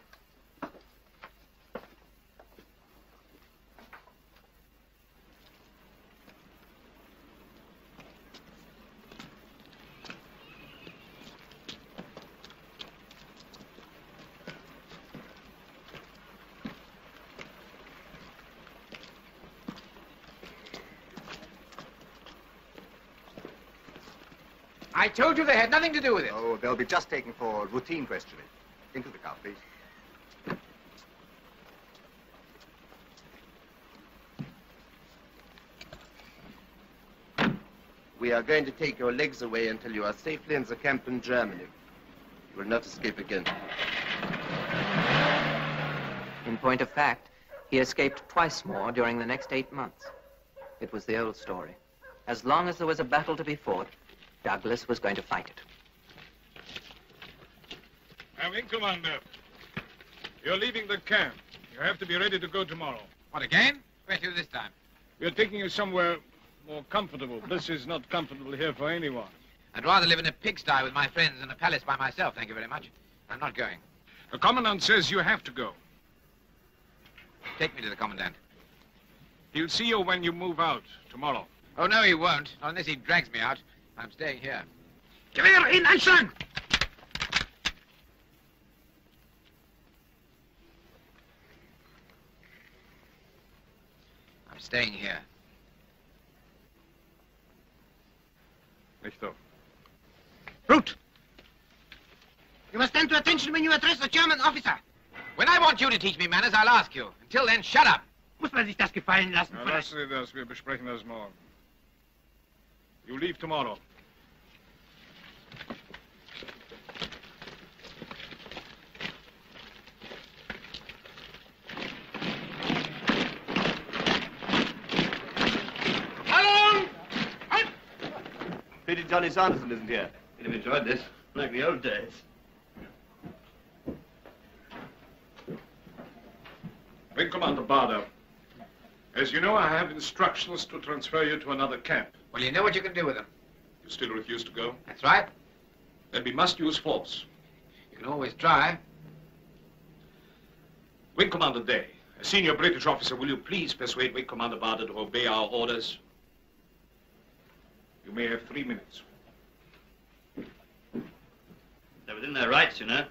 I told you they had nothing to do with it. Oh, they'll be just taken for routine questioning. Into the car, please. We are going to take your legs away until you are safely in the camp in Germany. You will not escape again. In point of fact, he escaped twice more during the next 8 months. It was the old story. As long as there was a battle to be fought, Douglas was going to fight it. I'm in, Commander. You're leaving the camp. You have to be ready to go tomorrow. What, again? Where to this time? We're taking you somewhere more comfortable. This is not comfortable here for anyone. I'd rather live in a pigsty with my friends than a palace by myself, thank you very much. I'm not going. The Commandant says you have to go. Take me to the Commandant. He'll see you when you move out, tomorrow. Oh, no, he won't. Not unless he drags me out. I'm staying here. Come here, in Einstein! I'm staying here. Root! You must stand to attention when you address a German officer. When I want you to teach me manners, I'll ask you. Until then, shut up. Muss man sich das gefallen lassen? Ja, lassen Sie das. Wir besprechen das morgen. You leave tomorrow. Pity Johnny Sanderson isn't here. He'd have enjoyed this, like the old days. Wing Commander Bader, as you know, I have instructions to transfer you to another camp. Well, you know what you can do with them. You still refuse to go? That's right. Then we must use force. You can always try. Wing Commander Day, a senior British officer, will you please persuade Wing Commander Bader to obey our orders? You may have 3 minutes. They're within their rights, you know.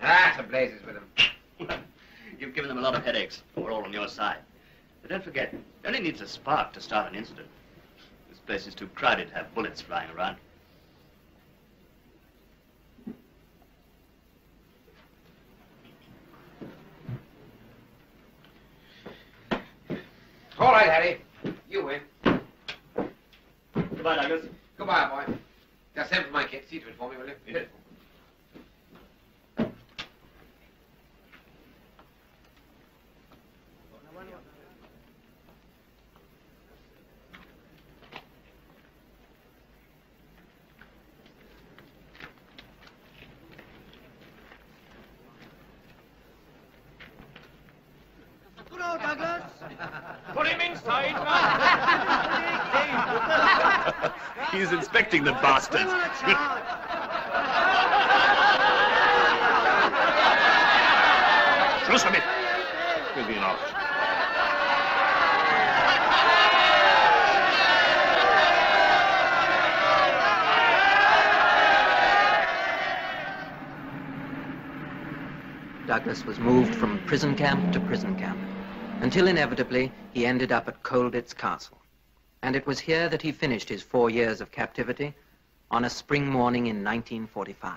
Ah, to blazes with them. You've given them a lot of headaches. We're all on your side. But don't forget, it only needs a spark to start an incident. This place is too crowded to have bullets flying around. All right, Harry. You win. Goodbye, Douglas. Goodbye, boy. Now send for my kit. See to it for me, will you? Beautiful. Hello, Douglas. Put him inside, man. He's inspecting the bastards. Schluss damit. We'll be in office. Douglas was moved from prison camp to prison camp, until inevitably he ended up at Colditz Castle. And it was here that he finished his 4 years of captivity on a spring morning in 1945.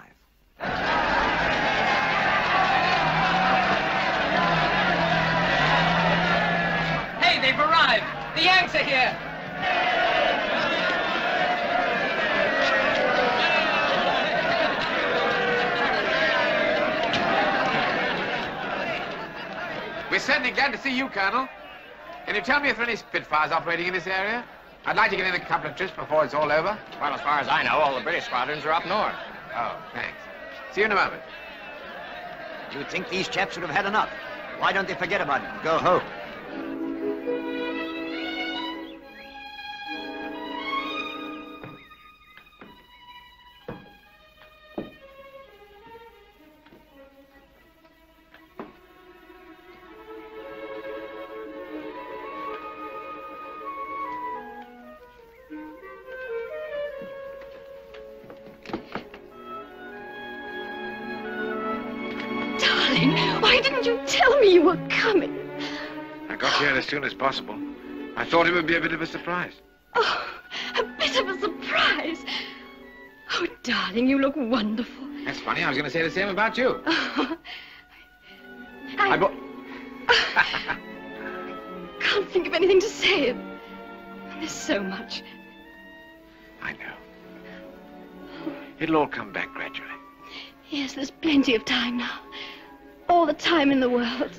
Hey, they've arrived. The Yanks are here. We're certainly glad to see you, Colonel. Can you tell me if there are any Spitfires operating in this area? I'd like to get in a couple of trips before it's all over. Well, as far as I know, all the British squadrons are up north. Oh, thanks. See you in a moment. Do you think these chaps would have had enough? Why don't they forget about it and go home? As soon as possible. I thought it would be a bit of a surprise. Oh, a bit of a surprise. Oh, darling, you look wonderful. That's funny. I was going to say the same about you. Oh, I can't think of anything to say. There's so much. I know. It'll all come back gradually. Yes, there's plenty of time now. All the time in the world.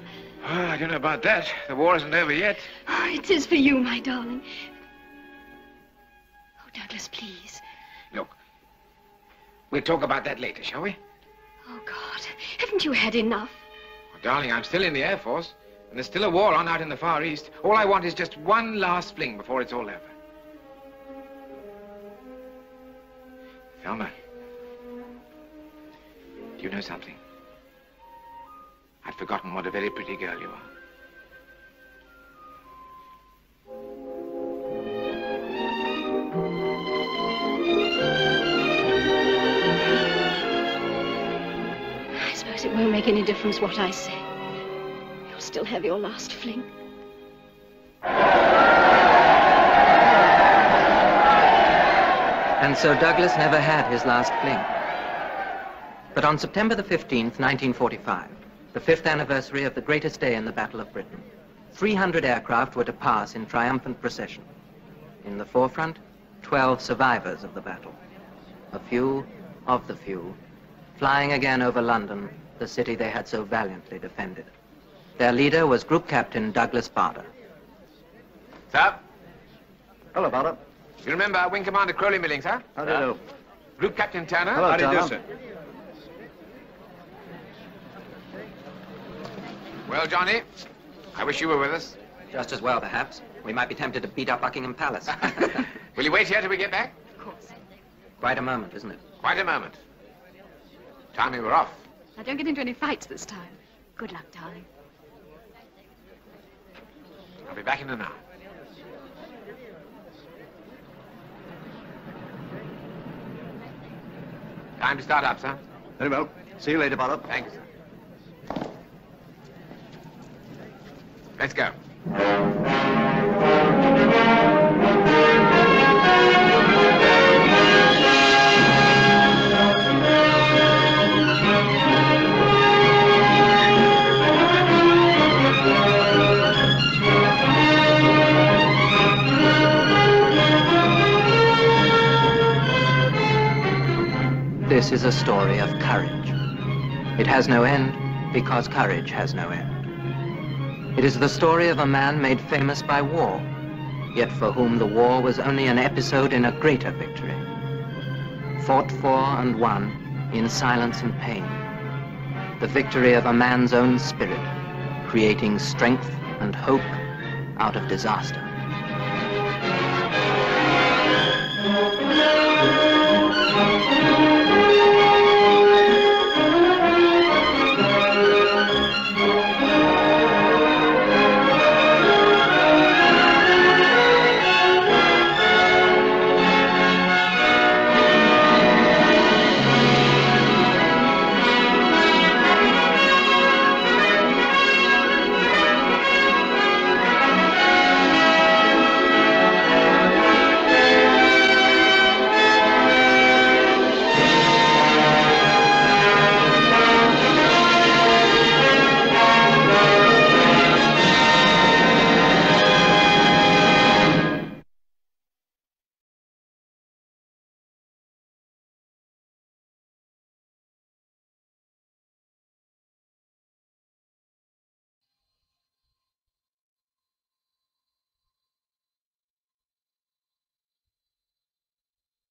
Well, I don't know about that. The war isn't over yet. Oh, it is for you, my darling. Oh, Douglas, please. Look, we'll talk about that later, shall we? Oh, God, haven't you had enough? Well, darling, I'm still in the Air Force, and there's still a war on out in the Far East. All I want is just one last fling before it's all over. Thelma, do you know something? I'd forgotten what a very pretty girl you are. I suppose it won't make any difference what I say. You'll still have your last fling. And so Douglas never had his last fling. But on September the 15th, 1945, the fifth anniversary of the greatest day in the Battle of Britain, 300 aircraft were to pass in triumphant procession. In the forefront, 12 survivors of the battle. A few of the few, flying again over London, the city they had so valiantly defended. Their leader was Group Captain Douglas Bader. Sir? Hello, Bader. You remember Wing Commander Crowley Millings, huh? How do you do? Group Captain Turner. Hello, how do you do, sir? Well, Johnny, I wish you were with us. Just as well, perhaps. We might be tempted to beat up Buckingham Palace. Will you wait here till we get back? Of course. Quite a moment, isn't it? Quite a moment. Tommy, we're off. Now, don't get into any fights this time. Good luck, darling. I'll be back in an hour. Time to start up, sir. Very well. See you later, Bob. Thanks, sir. Let's go. This is a story of courage. It has no end because courage has no end. It is the story of a man made famous by war, yet for whom the war was only an episode in a greater victory. Fought for and won in silence and pain. The victory of a man's own spirit, creating strength and hope out of disaster.